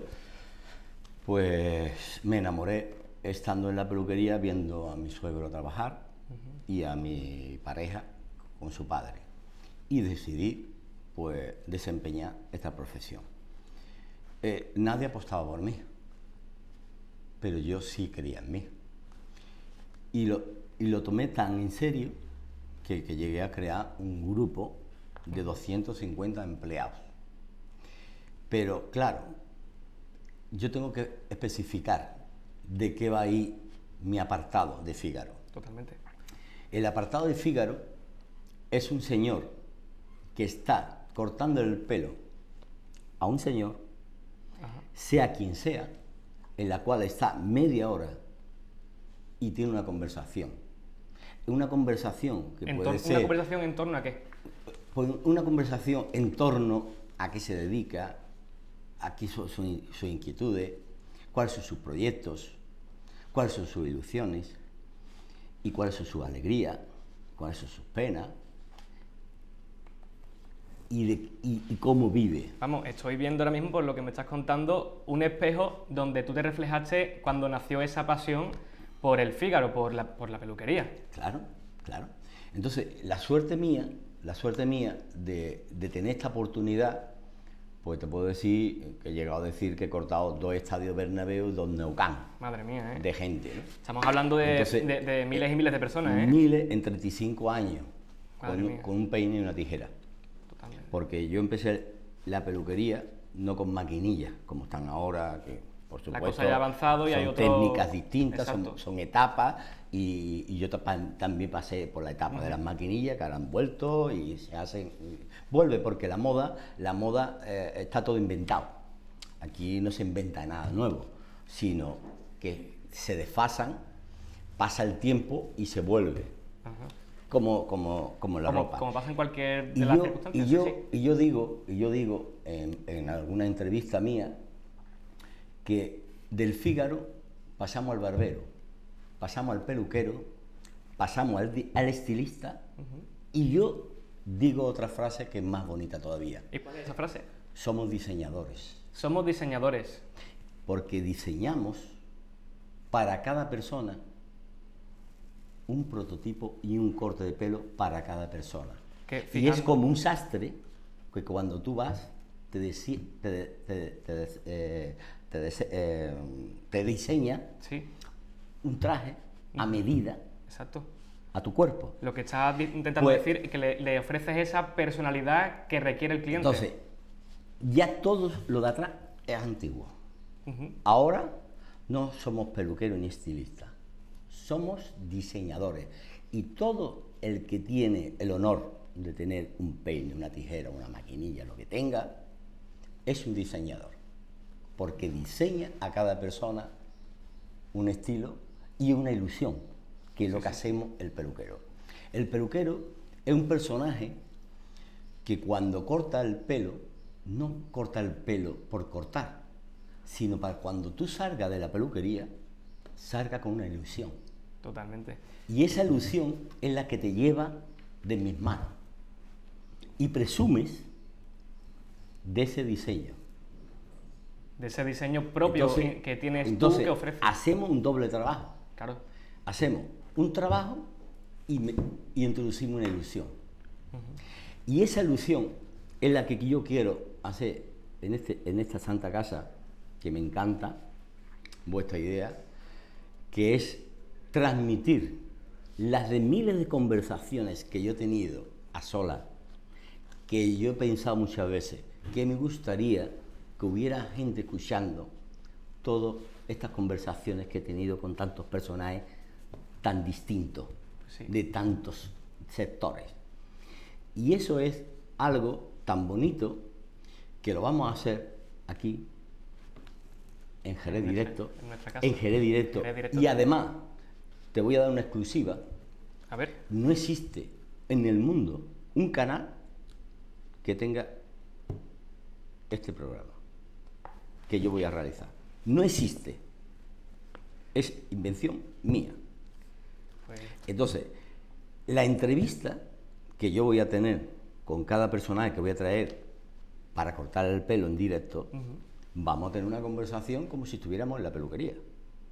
pues me enamoré estando en la peluquería viendo a mi suegro trabajar, uh-huh, y a mi pareja con su padre, y decidí pues desempeñar esta profesión. Eh, nadie apostaba por mí, pero yo sí creía en mí. Y lo, y lo tomé tan en serio que, que llegué a crear un grupo de doscientos cincuenta empleados. Pero claro, yo tengo que especificar de qué va ahí mi apartado de Fígaro. Totalmente. El apartado de Fígaro es un señor que está cortando el pelo a un señor, ajá, sea quien sea, en la cual está media hora y tiene una conversación. Una conversación que en puede ser... ¿Una conversación en torno a qué? Pues una conversación en torno a qué se dedica, a qué son sus su inquietudes, cuáles son sus proyectos, cuáles son sus ilusiones y cuáles son sus alegrías, cuáles son sus penas. Y, de, y, y cómo vive. Vamos, estoy viendo ahora mismo, por lo que me estás contando, un espejo donde tú te reflejaste cuando nació esa pasión por el Fígaro, por la, por la peluquería. Claro, claro. Entonces, la suerte mía, la suerte mía de, de tener esta oportunidad, pues te puedo decir que he llegado a decir que he cortado dos estadios Bernabéu, dos Neucan. Madre mía, ¿eh? De gente, ¿no? Estamos hablando de, Entonces, de, de miles y miles de personas, ¿eh? Miles en treinta y cinco años, con, con un peine y una tijera. Porque yo empecé la peluquería no con maquinillas, como están ahora, que por supuesto la cosa ya ha avanzado y hay otro... técnicas distintas, son, son etapas, y, y yo también pasé por la etapa uh-huh. de las maquinillas, que ahora han vuelto y se hacen... Y vuelve porque la moda, la moda eh, está todo inventado. Aquí no se inventa nada nuevo, sino que se desfasan, pasa el tiempo y se vuelve. Uh-huh. Como, como, como la como, ropa. Como pasa en cualquier de y las yo, circunstancias. Y yo, sí. y yo digo, y yo digo en, en alguna entrevista mía que del Fígaro pasamos al barbero, pasamos al peluquero, pasamos al, al estilista uh-huh. y yo digo otra frase que es más bonita todavía. ¿Y cuál es esa frase? Somos diseñadores. Somos diseñadores. Porque diseñamos para cada persona un prototipo y un corte de pelo para cada persona. Que, y es como un sastre que cuando tú vas te, desi te, de te, te, de eh, te, de eh, te diseña sí. un traje a medida Exacto. a tu cuerpo. Lo que estás intentando pues, decir es que le, le ofreces esa personalidad que requiere el cliente. Entonces, ya todo lo de atrás es antiguo. Uh-huh. Ahora no somos peluqueros ni estilistas. Somos diseñadores y todo el que tiene el honor de tener un peine, una tijera, una maquinilla, lo que tenga, es un diseñador, porque diseña a cada persona un estilo y una ilusión, que es lo que hacemos el peluquero. El peluquero es un personaje que cuando corta el pelo, no corta el pelo por cortar, sino para cuando tú salgas de la peluquería, salga con una ilusión. Totalmente. Y esa ilusión es la que te lleva de mis manos. Y presumes de ese diseño. De ese diseño propio entonces, que tienes entonces, tú que ofreces. Hacemos un doble trabajo. Claro. Hacemos un trabajo y, me, y introducimos una ilusión. Uh-huh. Y esa ilusión es la que yo quiero hacer en, este, en esta santa casa, que me encanta vuestra idea, que es transmitir las de miles de conversaciones que yo he tenido a solas, que yo he pensado muchas veces, que me gustaría que hubiera gente escuchando todas estas conversaciones que he tenido con tantos personajes tan distintos, sí. de tantos sectores. Y eso es algo tan bonito que lo vamos a hacer aquí, en Jerez Directo, en Jerez Directo, y además te voy a dar una exclusiva. A ver. No existe en el mundo un canal que tenga este programa que yo voy a realizar. No existe. Es invención mía. Entonces, la entrevista que yo voy a tener con cada personaje que voy a traer para cortar el pelo en directo, uh-huh. vamos a tener una conversación como si estuviéramos en la peluquería.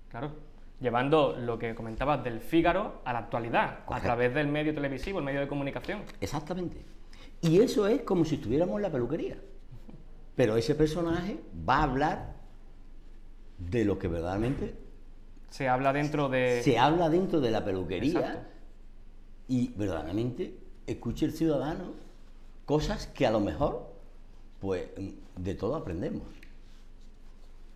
Claro, llevando lo que comentabas del Fígaro a la actualidad, Correcto. A través del medio televisivo, el medio de comunicación. Exactamente. Y eso es como si estuviéramos en la peluquería. Pero ese personaje va a hablar de lo que verdaderamente... Se habla dentro de... Se habla dentro de la peluquería. Exacto. Y verdaderamente escucha el ciudadano cosas que a lo mejor, pues, de todo aprendemos.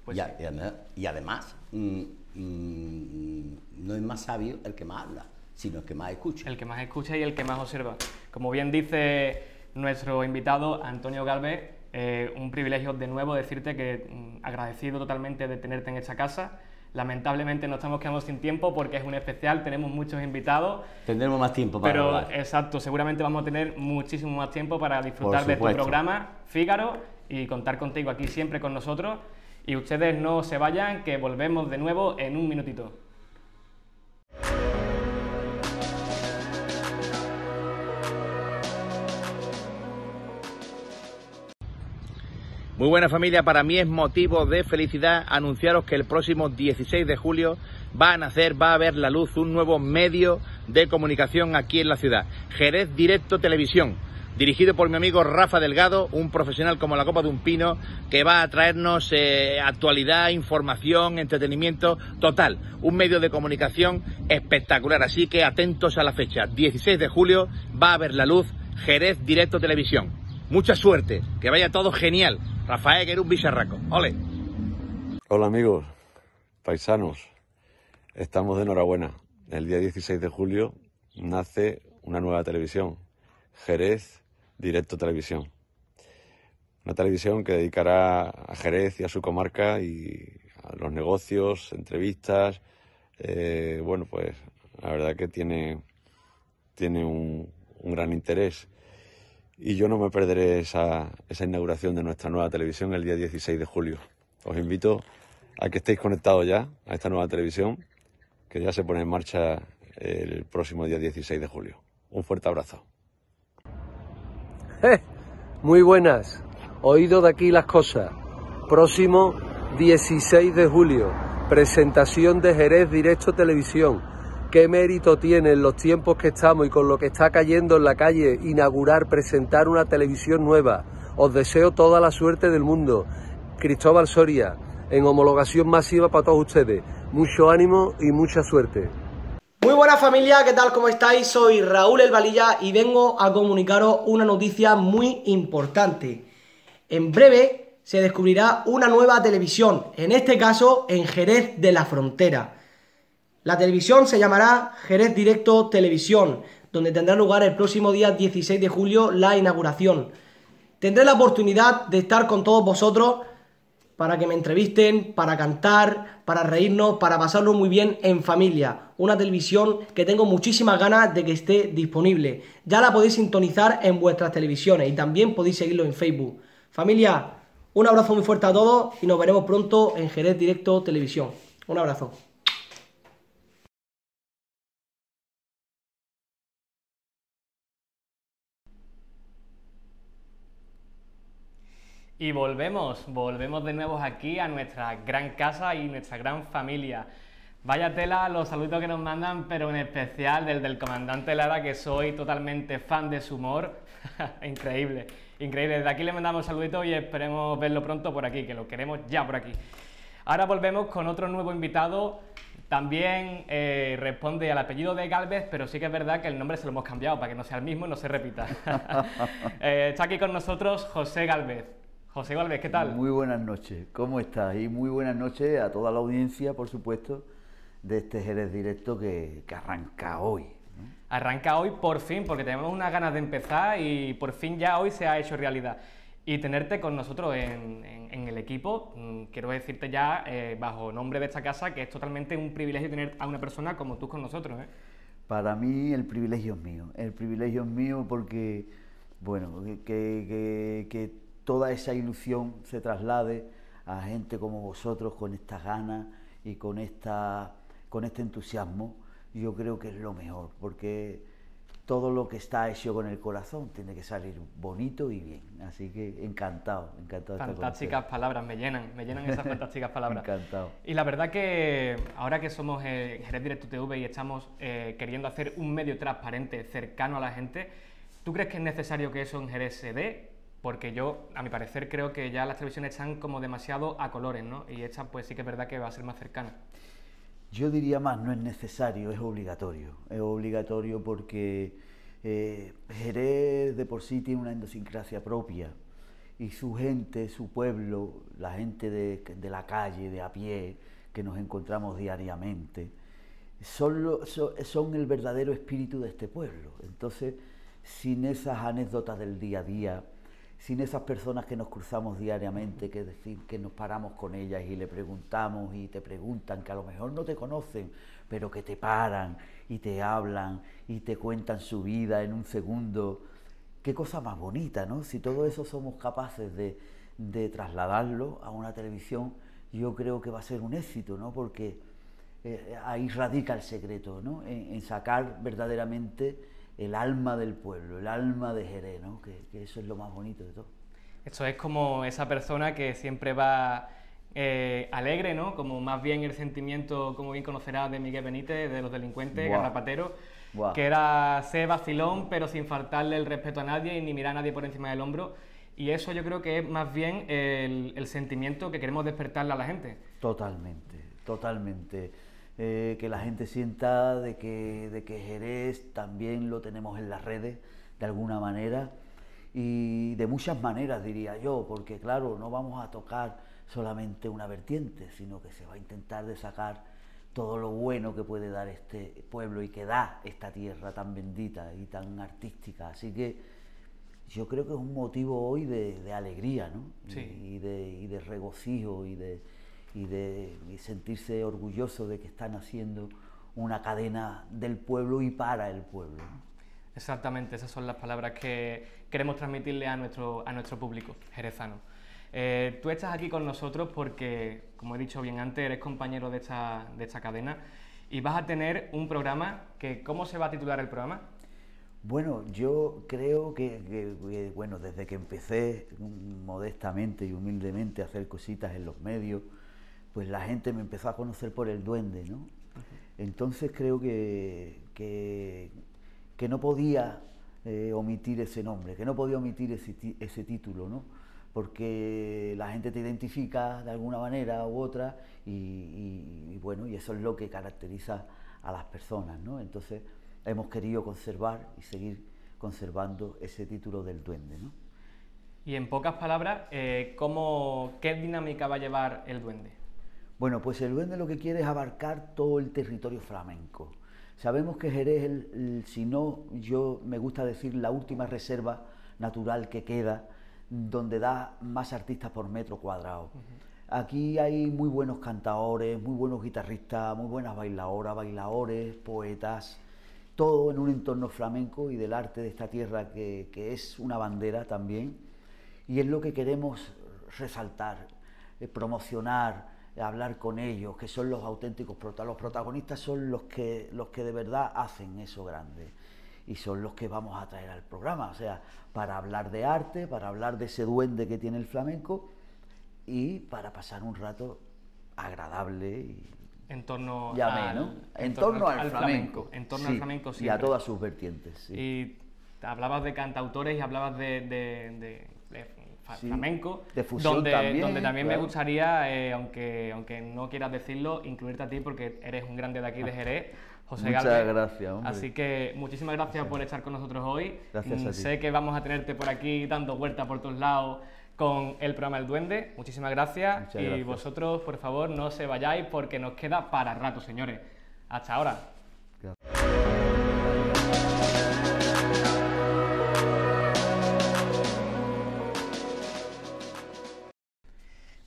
Pues y, además, y además mmm, mmm, no es más sabio el que más habla, sino el que más escucha. El que más escucha y el que más observa. Como bien dice nuestro invitado Antonio Gálvez, eh, un privilegio de nuevo decirte que mmm, agradecido totalmente de tenerte en esta casa. Lamentablemente nos estamos quedando sin tiempo porque es un especial, tenemos muchos invitados. Tendremos más tiempo para Pero, hablar. Exacto, seguramente vamos a tener muchísimo más tiempo para disfrutar de tu programa, Fígaro, y contar contigo aquí siempre con nosotros. Y ustedes no se vayan, que volvemos de nuevo en un minutito. Muy buena familia, para mí es motivo de felicidad anunciaros que el próximo dieciséis de julio va a nacer, va a ver la luz un nuevo medio de comunicación aquí en la ciudad, Jerez Directo Televisión, dirigido por mi amigo Rafa Delgado, un profesional como la copa de un pino, que va a traernos eh, actualidad, información, entretenimiento, total, un medio de comunicación espectacular, así que atentos a la fecha, dieciséis de julio va a ver la luz Jerez Directo Televisión. Mucha suerte, que vaya todo genial. Rafael, que era un bicharraco. ¡Ole! Hola amigos, paisanos, estamos de enhorabuena. El día dieciséis de julio nace una nueva televisión, Jerez Directo Televisión. Una televisión que dedicará a Jerez y a su comarca y a los negocios, entrevistas. Eh, bueno, pues la verdad que tiene, tiene un, un gran interés. Y yo no me perderé esa, esa inauguración de nuestra nueva televisión el día dieciséis de julio. Os invito a que estéis conectados ya a esta nueva televisión que ya se pone en marcha el próximo día dieciséis de julio. Un fuerte abrazo. Eh, muy buenas. Oído de aquí las cosas. Próximo dieciséis de julio. Presentación de Jerez Directo Televisión. Qué mérito tiene en los tiempos que estamos y con lo que está cayendo en la calle inaugurar, presentar una televisión nueva. Os deseo toda la suerte del mundo. Cristóbal Soria, en homologación masiva para todos ustedes. Mucho ánimo y mucha suerte. Muy buena familia, ¿qué tal? ¿Cómo estáis? Soy Raúl El Valilla y vengo a comunicaros una noticia muy importante. En breve se descubrirá una nueva televisión, en este caso en Jerez de la Frontera. La televisión se llamará Jerez Directo Televisión, donde tendrá lugar el próximo día dieciséis de julio la inauguración. Tendré la oportunidad de estar con todos vosotros para que me entrevisten, para cantar, para reírnos, para pasarlo muy bien en familia. Una televisión que tengo muchísimas ganas de que esté disponible. Ya la podéis sintonizar en vuestras televisiones y también podéis seguirlo en Facebook. Familia, un abrazo muy fuerte a todos y nos veremos pronto en Jerez Directo Televisión. Un abrazo. Y volvemos, volvemos de nuevo aquí a nuestra gran casa y nuestra gran familia. Vaya tela los saludos que nos mandan, pero en especial del del comandante Lara, que soy totalmente fan de su humor. Increíble, increíble. Desde aquí le mandamos saluditos y esperemos verlo pronto por aquí, que lo queremos ya por aquí. Ahora volvemos con otro nuevo invitado. También eh, responde al apellido de Gálvez, pero sí que es verdad que el nombre se lo hemos cambiado para que no sea el mismo y no se repita. eh, está aquí con nosotros José Gálvez. José Gálvez, ¿qué tal? Muy buenas noches, ¿cómo estás? Y muy buenas noches a toda la audiencia, por supuesto, de este Jerez Directo que, que arranca hoy, ¿no? Arranca hoy por fin, porque tenemos unas ganas de empezar y por fin ya hoy se ha hecho realidad. Y tenerte con nosotros en, en, en el equipo, quiero decirte ya, eh, bajo nombre de esta casa, que es totalmente un privilegio tener a una persona como tú con nosotros, ¿eh? Para mí el privilegio es mío, el privilegio es mío porque, bueno, que... que, que toda esa ilusión se traslade a gente como vosotros con estas ganas y con, esta, con este entusiasmo. Yo creo que es lo mejor, porque todo lo que está hecho con el corazón tiene que salir bonito y bien. Así que encantado, encantado. Fantásticas palabras, me llenan, me llenan esas fantásticas palabras. Encantado. Y la verdad que ahora que somos eh, Jerez Directo T V y estamos eh, queriendo hacer un medio transparente, cercano a la gente, ¿tú crees que es necesario que eso en Jerez se dé? Porque yo, a mi parecer, creo que ya las televisiones están como demasiado a colores, ¿no? Y esta, pues sí que es verdad que va a ser más cercana. Yo diría más, no es necesario, es obligatorio. Es obligatorio porque eh, Jerez de por sí tiene una idiosincrasia propia. Y su gente, su pueblo, la gente de, de la calle, de a pie, que nos encontramos diariamente, son, lo, son, son el verdadero espíritu de este pueblo. Entonces, sin esas anécdotas del día a día, sin esas personas que nos cruzamos diariamente, que decir que nos paramos con ellas y le preguntamos y te preguntan, que a lo mejor no te conocen, pero que te paran y te hablan y te cuentan su vida en un segundo. Qué cosa más bonita, ¿no? Si todo eso somos capaces de, de trasladarlo a una televisión, yo creo que va a ser un éxito, ¿no? Porque eh, ahí radica el secreto, ¿no? En, en sacar verdaderamente el alma del pueblo, el alma de Jerez, ¿no? Que, que eso es lo más bonito de todo. Esto es como esa persona que siempre va eh, alegre, ¿no? Como más bien el sentimiento, como bien conocerás, de Miguel Benítez, de los delincuentes, garrapateros, que era Sebastilón, pero sin faltarle el respeto a nadie y ni mirar a nadie por encima del hombro. Y eso yo creo que es más bien el, el sentimiento que queremos despertarle a la gente. Totalmente, totalmente. Eh, que la gente sienta de que, de que Jerez también lo tenemos en las redes, de alguna manera, y de muchas maneras, diría yo, porque claro, no vamos a tocar solamente una vertiente, sino que se va a intentar de sacar todo lo bueno que puede dar este pueblo y que da esta tierra tan bendita y tan artística. Así que yo creo que es un motivo hoy de, de alegría, ¿no? Sí. Y, y, de, y de regocijo y de... Y de y sentirse orgulloso de que están haciendo una cadena del pueblo y para el pueblo, ¿no? Exactamente, esas son las palabras que queremos transmitirle a nuestro, a nuestro público jerezano. Eh, tú estás aquí con nosotros porque, como he dicho bien antes, eres compañero de esta, de esta cadena y vas a tener un programa que, ¿cómo se va a titular el programa? Bueno, yo creo que, que, que bueno, desde que empecé modestamente y humildemente a hacer cositas en los medios, pues la gente me empezó a conocer por el duende, ¿no? Uh-huh. Entonces creo que, que, que no podía eh, omitir ese nombre, que no podía omitir ese, ese título, ¿no? Porque la gente te identifica de alguna manera u otra y, y, y bueno, y eso es lo que caracteriza a las personas, ¿no? Entonces hemos querido conservar y seguir conservando ese título del duende, ¿no? Y en pocas palabras, eh, ¿cómo, ¿qué dinámica va a llevar el duende? Bueno, pues el duende lo que quiere es abarcar todo el territorio flamenco. Sabemos que Jerez, el, el, si no, yo me gusta decir, la última reserva natural que queda, donde da más artistas por metro cuadrado. Uh-huh. Aquí hay muy buenos cantaores, muy buenos guitarristas, muy buenas bailadoras, bailadores, poetas, todo en un entorno flamenco y del arte de esta tierra que, que es una bandera también. Y es lo que queremos resaltar, eh, promocionar, hablar con ellos, que son los auténticos protagonistas. Los protagonistas son los que, los que de verdad hacen eso grande y son los que vamos a traer al programa, o sea, para hablar de arte, para hablar de ese duende que tiene el flamenco y para pasar un rato agradable y en torno a, ¿no? en, en torno, torno al, al flamenco, flamenco. En torno sí, al flamenco siempre. Y a todas sus vertientes. Sí. Y hablabas de cantautores y hablabas de... de, de, de... flamenco, sí, de fusión donde, también, donde también claro. Me gustaría, eh, aunque, aunque no quieras decirlo, incluirte a ti porque eres un grande de aquí de Jerez, José Gálvez. Muchas gracias, hombre. Así que muchísimas gracias, gracias por estar con nosotros hoy. Gracias a ti. Sé que vamos a tenerte por aquí dando vueltas por todos lados con el programa El Duende. Muchísimas gracias. Muchas gracias. Y vosotros, por favor, no se vayáis porque nos queda para rato, señores. Hasta ahora. Gracias.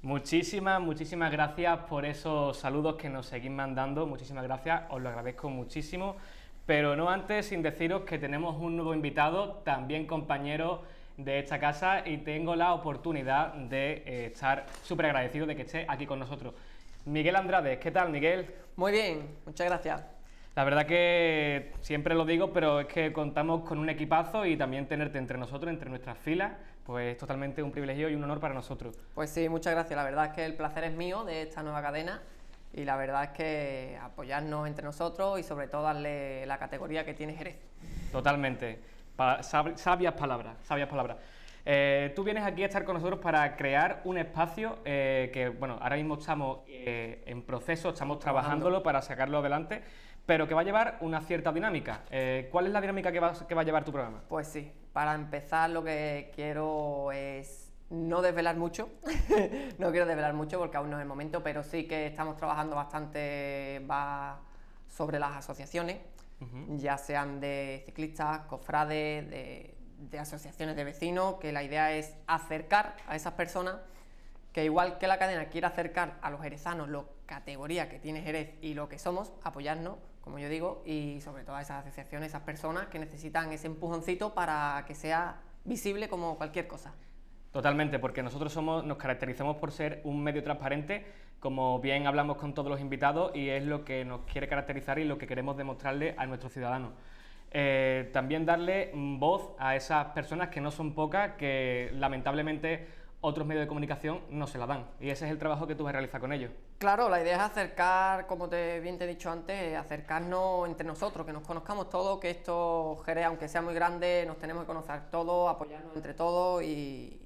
Muchísimas, muchísimas gracias por esos saludos que nos seguís mandando, muchísimas gracias, os lo agradezco muchísimo, pero no antes sin deciros que tenemos un nuevo invitado, también compañero de esta casa y tengo la oportunidad de eh, estar súper agradecido de que esté aquí con nosotros. Miguel Andrade, ¿qué tal, Miguel? Muy bien, muchas gracias. La verdad que siempre lo digo, pero es que contamos con un equipazo y también tenerte entre nosotros, entre nuestras filas, pues es totalmente un privilegio y un honor para nosotros. Pues sí, muchas gracias. La verdad es que el placer es mío de esta nueva cadena y la verdad es que apoyarnos entre nosotros y sobre todo darle la categoría que tiene Jerez. Totalmente. Pa- sab- sabias palabras, sabias palabras. Eh, tú vienes aquí a estar con nosotros para crear un espacio eh, que, bueno, ahora mismo estamos eh, en proceso, estamos trabajándolo para sacarlo adelante, pero que va a llevar una cierta dinámica. Eh, ¿Cuál es la dinámica que va, que va a llevar tu programa? Pues sí, para empezar lo que quiero es no desvelar mucho, no quiero desvelar mucho porque aún no es el momento, pero sí que estamos trabajando bastante va sobre las asociaciones, uh-huh. ya sean de ciclistas, cofrades, de... de asociaciones de vecinos, que la idea es acercar a esas personas que, igual que la cadena quiere acercar a los jerezanos la categoría que tiene Jerez y lo que somos, apoyarnos, como yo digo, y sobre todo a esas asociaciones, esas personas que necesitan ese empujoncito para que sea visible como cualquier cosa. Totalmente, porque nosotros somos, nos caracterizamos por ser un medio transparente, como bien hablamos con todos los invitados, y es lo que nos quiere caracterizar y lo que queremos demostrarle a nuestros ciudadanos. Eh, también darle voz a esas personas, que no son pocas, que lamentablemente otros medios de comunicación no se la dan, y ese es el trabajo que tú vas a realizar con ellos. Claro, la idea es acercar, como te, bien te he dicho antes, acercarnos entre nosotros, que nos conozcamos todos, que esto, Jerez, aunque sea muy grande, nos tenemos que conocer todos, apoyarnos entre todos y...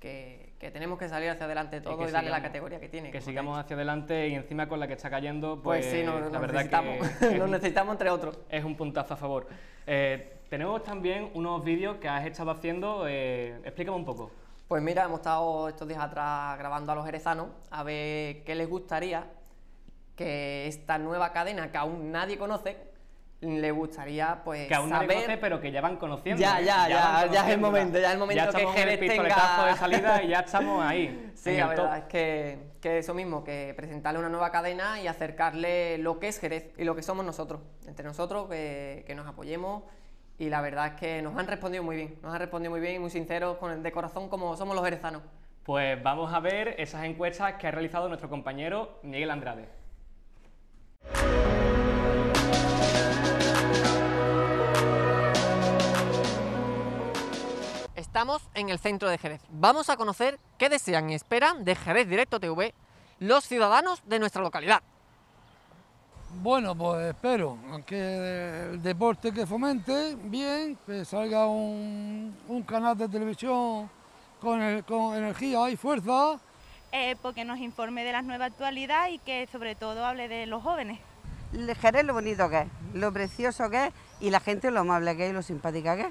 Que, que tenemos que salir hacia adelante todo y, y darle sigamos, la categoría que tiene. Que sigamos hacia adelante, y encima con la que está cayendo, pues, pues sí, no, no, la verdad necesitamos, que nos necesitamos entre otros. Es un puntazo a favor. Eh, tenemos también unos vídeos que has estado haciendo, eh, explícame un poco. Pues mira, hemos estado estos días atrás grabando a los jerezanos a ver qué les gustaría que esta nueva cadena, que aún nadie conoce, le gustaría, pues, que aún no saber... conoce, pero que ya van conociendo. Ya, ya, ya, ya, conociendo, ya es el momento, ya es el momento que Jerez tenga... de salida y ya estamos ahí. Sí, la verdad es que, que eso mismo, que presentarle una nueva cadena y acercarle lo que es Jerez y lo que somos nosotros, entre nosotros, que, que nos apoyemos, y la verdad es que nos han respondido muy bien, nos han respondido muy bien y muy sinceros, con el de corazón, como somos los jerezanos. Pues vamos a ver esas encuestas que ha realizado nuestro compañero Miguel Andrade. Estamos en el centro de Jerez. Vamos a conocer qué desean y esperan de Jerez Directo T V los ciudadanos de nuestra localidad. Bueno, pues espero que el deporte que fomente bien, que salga un, un canal de televisión con, el, con energía y fuerza. Eh, porque nos informe de las nuevas actualidades y que sobre todo hable de los jóvenes. El Jerez, lo bonito que es, lo precioso que es, y la gente lo amable que es y lo simpática que es.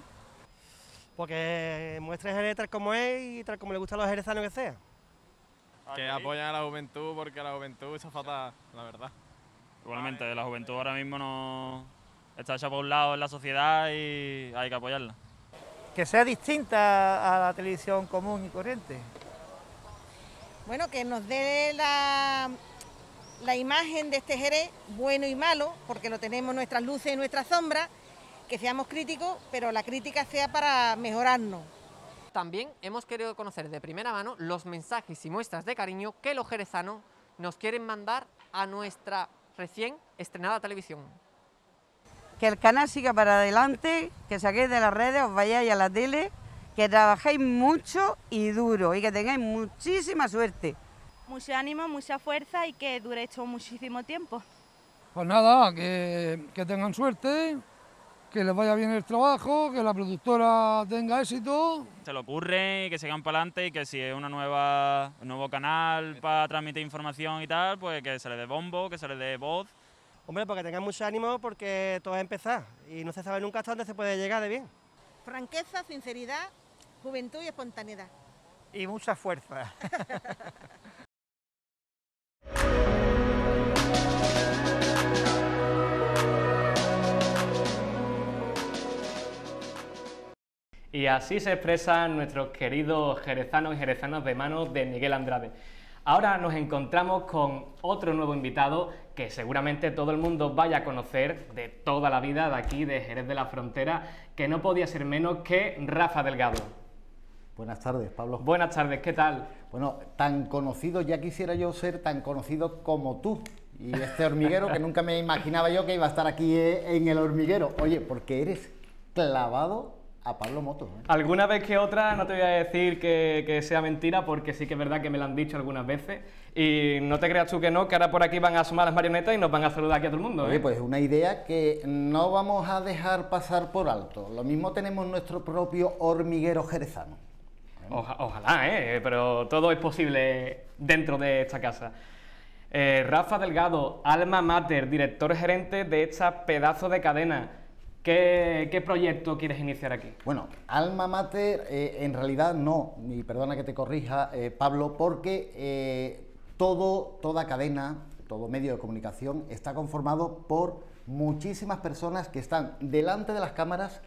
Porque muestre Jerez tal como es y tal como le gusta a los jerezanos que sea. Que apoyen a la juventud, porque a la juventud eso falta, la verdad. Igualmente, la juventud ahora mismo no está hecha por un lado en la sociedad y hay que apoyarla. Que sea distinta a la televisión común y corriente. Bueno, que nos dé la, la imagen de este Jerez, bueno y malo, porque lo tenemos nuestras luces y nuestras sombras. Que seamos críticos, pero la crítica sea para mejorarnos. También hemos querido conocer de primera mano los mensajes y muestras de cariño que los jerezanos nos quieren mandar a nuestra recién estrenada televisión. Que el canal siga para adelante, que saquéis de las redes, os vayáis a la tele, que trabajéis mucho y duro y que tengáis muchísima suerte. Mucho ánimo, mucha fuerza y que dure esto muchísimo tiempo. Pues nada, que, que tengan suerte, que les vaya bien el trabajo, que la productora tenga éxito. Se le ocurre, que sigan para adelante y que si es una nueva, un nuevo canal para transmitir información y tal, pues que se le dé bombo, que se le dé voz. Hombre, porque tengan mucho ánimo, porque todo es empezar y no se sabe nunca hasta dónde se puede llegar de bien. Franqueza, sinceridad, juventud y espontaneidad. Y mucha fuerza. Y así se expresan nuestros queridos jerezanos y jerezanas de manos de Miguel Andrade. Ahora nos encontramos con otro nuevo invitado que seguramente todo el mundo vaya a conocer de toda la vida de aquí, de Jerez de la Frontera, que no podía ser menos que Rafa Delgado. Buenas tardes, Pablo. Buenas tardes, ¿qué tal? Bueno, tan conocido, ya quisiera yo ser tan conocido como tú. Y este hormiguero que nunca me imaginaba yo que iba a estar aquí en el hormiguero. Oye, porque eres clavado a Pablo Motos, ¿eh? Alguna vez que otra, no te voy a decir que, que sea mentira, porque sí que es verdad que me lo han dicho algunas veces, y no te creas tú que no, que ahora por aquí van a asomar las marionetas y nos van a saludar aquí a todo el mundo. Oye, ¿eh? Pues es una idea que no vamos a dejar pasar por alto. Lo mismo tenemos nuestro propio hormiguero jerezano. Oja, ojalá, ¿eh? Pero todo es posible dentro de esta casa. Eh, Rafa Delgado, alma mater, director gerente de esta pedazo de cadena. ¿Qué, ¿Qué proyecto quieres iniciar aquí? Bueno, alma mater, eh, en realidad no, y perdona que te corrija, eh, Pablo, porque eh, todo, toda cadena, todo medio de comunicación está conformado por muchísimas personas que están delante de las cámaras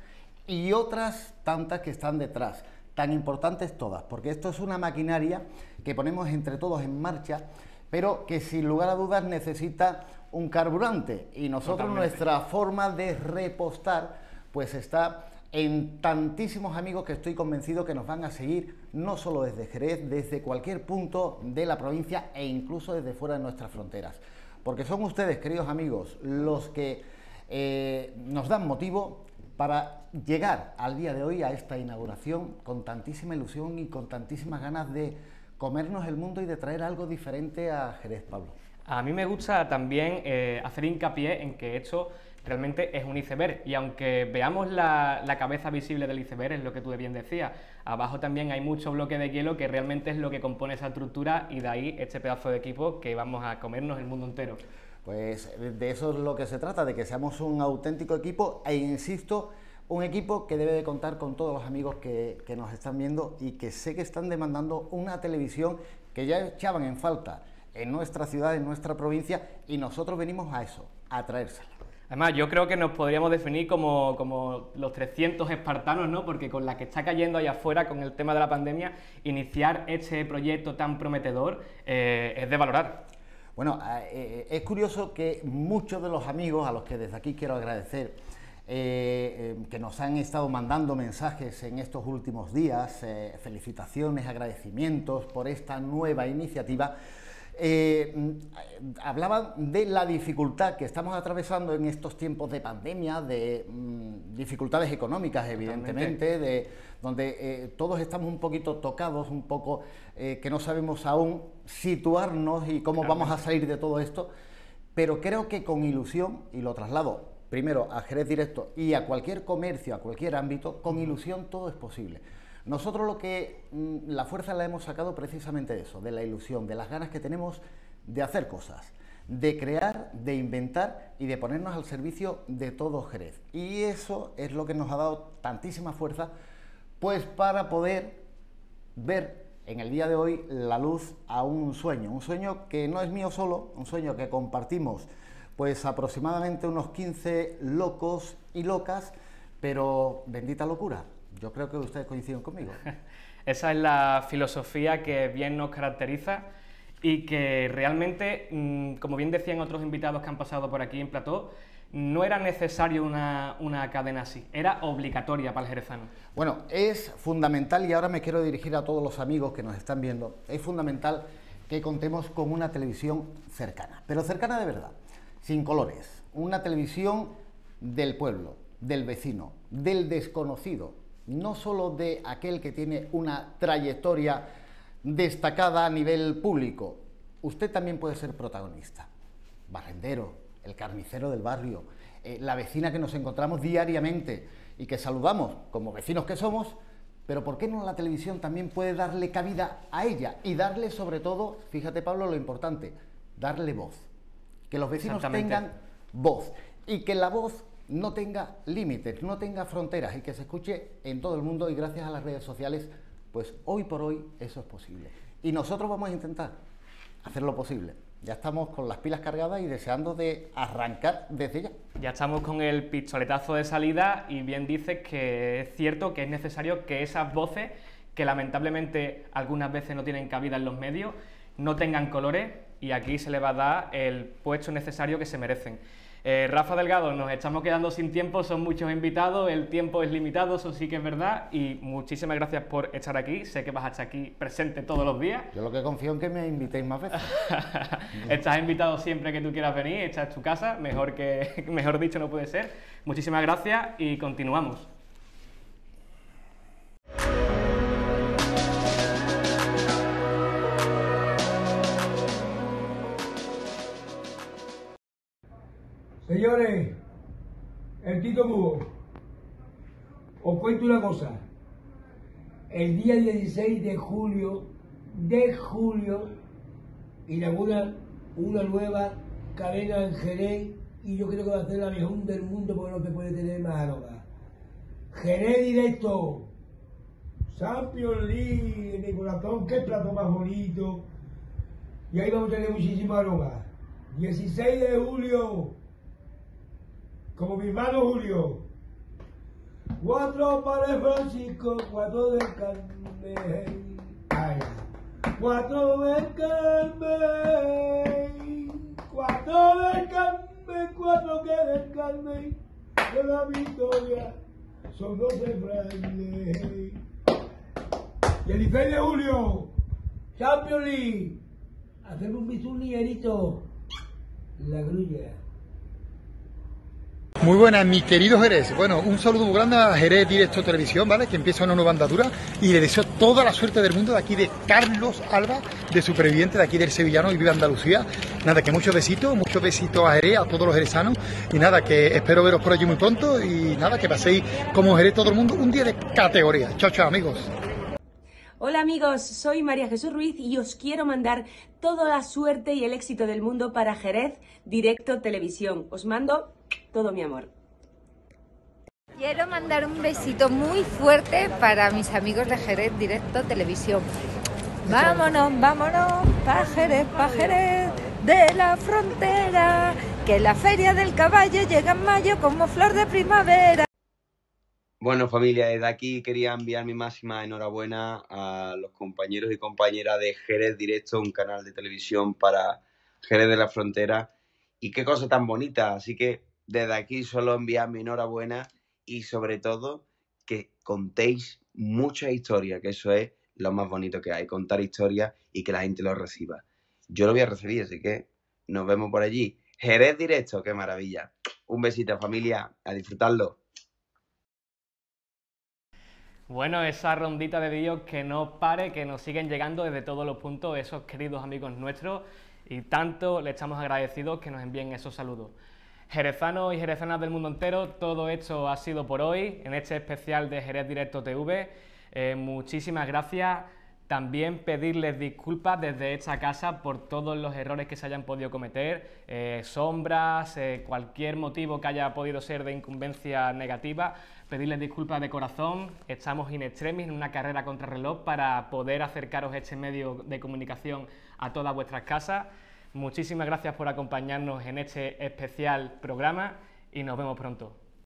y otras tantas que están detrás, tan importantes todas, porque esto es una maquinaria que ponemos entre todos en marcha, pero que sin lugar a dudas necesita un carburante, y nosotros, totalmente, nuestra forma de repostar, pues está en tantísimos amigos que estoy convencido que nos van a seguir, no solo desde Jerez, desde cualquier punto de la provincia e incluso desde fuera de nuestras fronteras, porque son ustedes, queridos amigos, los que eh, nos dan motivo para llegar al día de hoy, a esta inauguración, con tantísima ilusión y con tantísimas ganas de comernos el mundo y de traer algo diferente a Jerez, Pablo. A mí me gusta también eh, hacer hincapié en que esto realmente es un iceberg, y aunque veamos la, la cabeza visible del iceberg, es lo que tú bien decías, abajo también hay mucho bloque de hielo que realmente es lo que compone esa estructura, y de ahí este pedazo de equipo que vamos a comernos el mundo entero. Pues de eso es lo que se trata, de que seamos un auténtico equipo, e insisto, un equipo que debe de contar con todos los amigos que, que nos están viendo y que sé que están demandando una televisión que ya echaban en falta en nuestra ciudad, en nuestra provincia, y nosotros venimos a eso, a traérsela. Además, yo creo que nos podríamos definir como, como los trescientos espartanos, ¿no? Porque con la que está cayendo allá afuera, con el tema de la pandemia, iniciar este proyecto tan prometedor eh, es de valorar. Bueno, eh, es curioso que muchos de los amigos, a los que desde aquí quiero agradecer, eh, eh, que nos han estado mandando mensajes en estos últimos días, eh, felicitaciones, agradecimientos por esta nueva iniciativa, Eh, hablaban de la dificultad que estamos atravesando en estos tiempos de pandemia, de mmm, dificultades económicas, evidentemente, de, donde eh, todos estamos un poquito tocados, un poco eh, que no sabemos aún situarnos y cómo vamos a salir de todo esto, pero creo que con ilusión, y lo traslado primero a Jerez Directo y a cualquier comercio, a cualquier ámbito, con ilusión todo es posible. Nosotros lo que la fuerza la hemos sacado precisamente de eso, de la ilusión, de las ganas que tenemos de hacer cosas, de crear, de inventar y de ponernos al servicio de todo Jerez. Y eso es lo que nos ha dado tantísima fuerza, pues para poder ver en el día de hoy la luz a un sueño, un sueño que no es mío solo, un sueño que compartimos pues aproximadamente unos quince locos y locas, pero bendita locura. Yo creo que ustedes coinciden conmigo. Esa es la filosofía que bien nos caracteriza y que realmente, como bien decían otros invitados que han pasado por aquí en plató, no era necesario una, una cadena así, era obligatoria para el jerezano. Bueno, es fundamental, y ahora me quiero dirigir a todos los amigos que nos están viendo, es fundamental que contemos con una televisión cercana, pero cercana de verdad, sin colores, una televisión del pueblo, del vecino, del desconocido, no solo de aquel que tiene una trayectoria destacada a nivel público. Usted también puede ser protagonista, barrendero, el carnicero del barrio, eh, la vecina que nos encontramos diariamente y que saludamos como vecinos que somos, pero ¿por qué no la televisión también puede darle cabida a ella? Y darle sobre todo, fíjate Pablo, lo importante, darle voz, que los vecinos tengan voz y que la voz no tenga límites, no tenga fronteras y que se escuche en todo el mundo, y gracias a las redes sociales, pues hoy por hoy eso es posible. Y nosotros vamos a intentar hacer lo posible. Ya estamos con las pilas cargadas y deseando de arrancar desde ya. Ya estamos con el pistoletazo de salida, y bien dices que es cierto que es necesario que esas voces, que lamentablemente algunas veces no tienen cabida en los medios, no tengan colores, y aquí se le va a dar el puesto necesario que se merecen. Eh, Rafa Delgado, nos estamos quedando sin tiempo, son muchos invitados, el tiempo es limitado, eso sí que es verdad, y muchísimas gracias por estar aquí, sé que vas a estar aquí presente todos los días. Yo lo que confío en que me invitéis más veces. Estás invitado siempre que tú quieras venir, esta es tu casa, mejor, que, mejor dicho no puede ser. Muchísimas gracias y continuamos. Señores, el Tito Mugo, os cuento una cosa, el día dieciséis de julio, de julio, inauguran una nueva cadena en Jerez, y yo creo que va a ser la mejor del mundo, porque no se puede tener más aroga. Jerez Directo, Champions League, en mi corazón, qué plato más bonito, y ahí vamos a tener muchísima aroga. dieciséis de julio, como mi hermano Julio, Cuatro para el Francisco, cuatro del Carmen. Cuatro del Carmen. Cuatro del Carmen, cuatro que del Carmen. De la victoria son dos de Fraile. Y el dieciséis de julio, Champions League. Hacemos un bisún ligerito. La grulla. Muy buenas, mis queridos Jerez. Bueno, un saludo muy grande a Jerez Directo Televisión, ¿vale? Que empieza una nueva andatura y le deseo toda la suerte del mundo de aquí de Carlos Alba, de Superviviente, de aquí del Sevillano y Viva Andalucía. Nada, que muchos besitos, muchos besitos a Jerez, a todos los jerezanos. Y nada, que espero veros por allí muy pronto y nada, que paséis como Jerez todo el mundo un día de categoría. Chao, chao, amigos. Hola amigos, soy María Jesús Ruiz y os quiero mandar toda la suerte y el éxito del mundo para Jerez Directo Televisión. Os mando todo mi amor. Quiero mandar un besito muy fuerte para mis amigos de Jerez Directo Televisión. Vámonos, vámonos, pa' Jerez, pa' Jerez de la Frontera, que la Feria del Caballo llega en mayo como flor de primavera. Bueno, familia, desde aquí quería enviar mi máxima enhorabuena a los compañeros y compañeras de Jerez Directo, un canal de televisión para Jerez de la Frontera. Y qué cosa tan bonita. Así que desde aquí solo enviar mi enhorabuena y sobre todo que contéis muchas historias, que eso es lo más bonito que hay, contar historias y que la gente lo reciba. Yo lo voy a recibir, así que nos vemos por allí. Jerez Directo, qué maravilla. Un besito, familia, a disfrutarlo. Bueno, esa rondita de vídeos que no pare, que nos siguen llegando desde todos los puntos esos queridos amigos nuestros y tanto le estamos agradecidos que nos envíen esos saludos. Jerezanos y jerezanas del mundo entero, todo esto ha sido por hoy en este especial de Jerez Directo T V. Eh, muchísimas gracias. También pedirles disculpas desde esta casa por todos los errores que se hayan podido cometer, eh, sombras, eh, cualquier motivo que haya podido ser de incumbencia negativa. Pedirles disculpas de corazón, estamos in extremis en una carrera contrarreloj para poder acercaros este medio de comunicación a todas vuestras casas. Muchísimas gracias por acompañarnos en este especial programa y nos vemos pronto.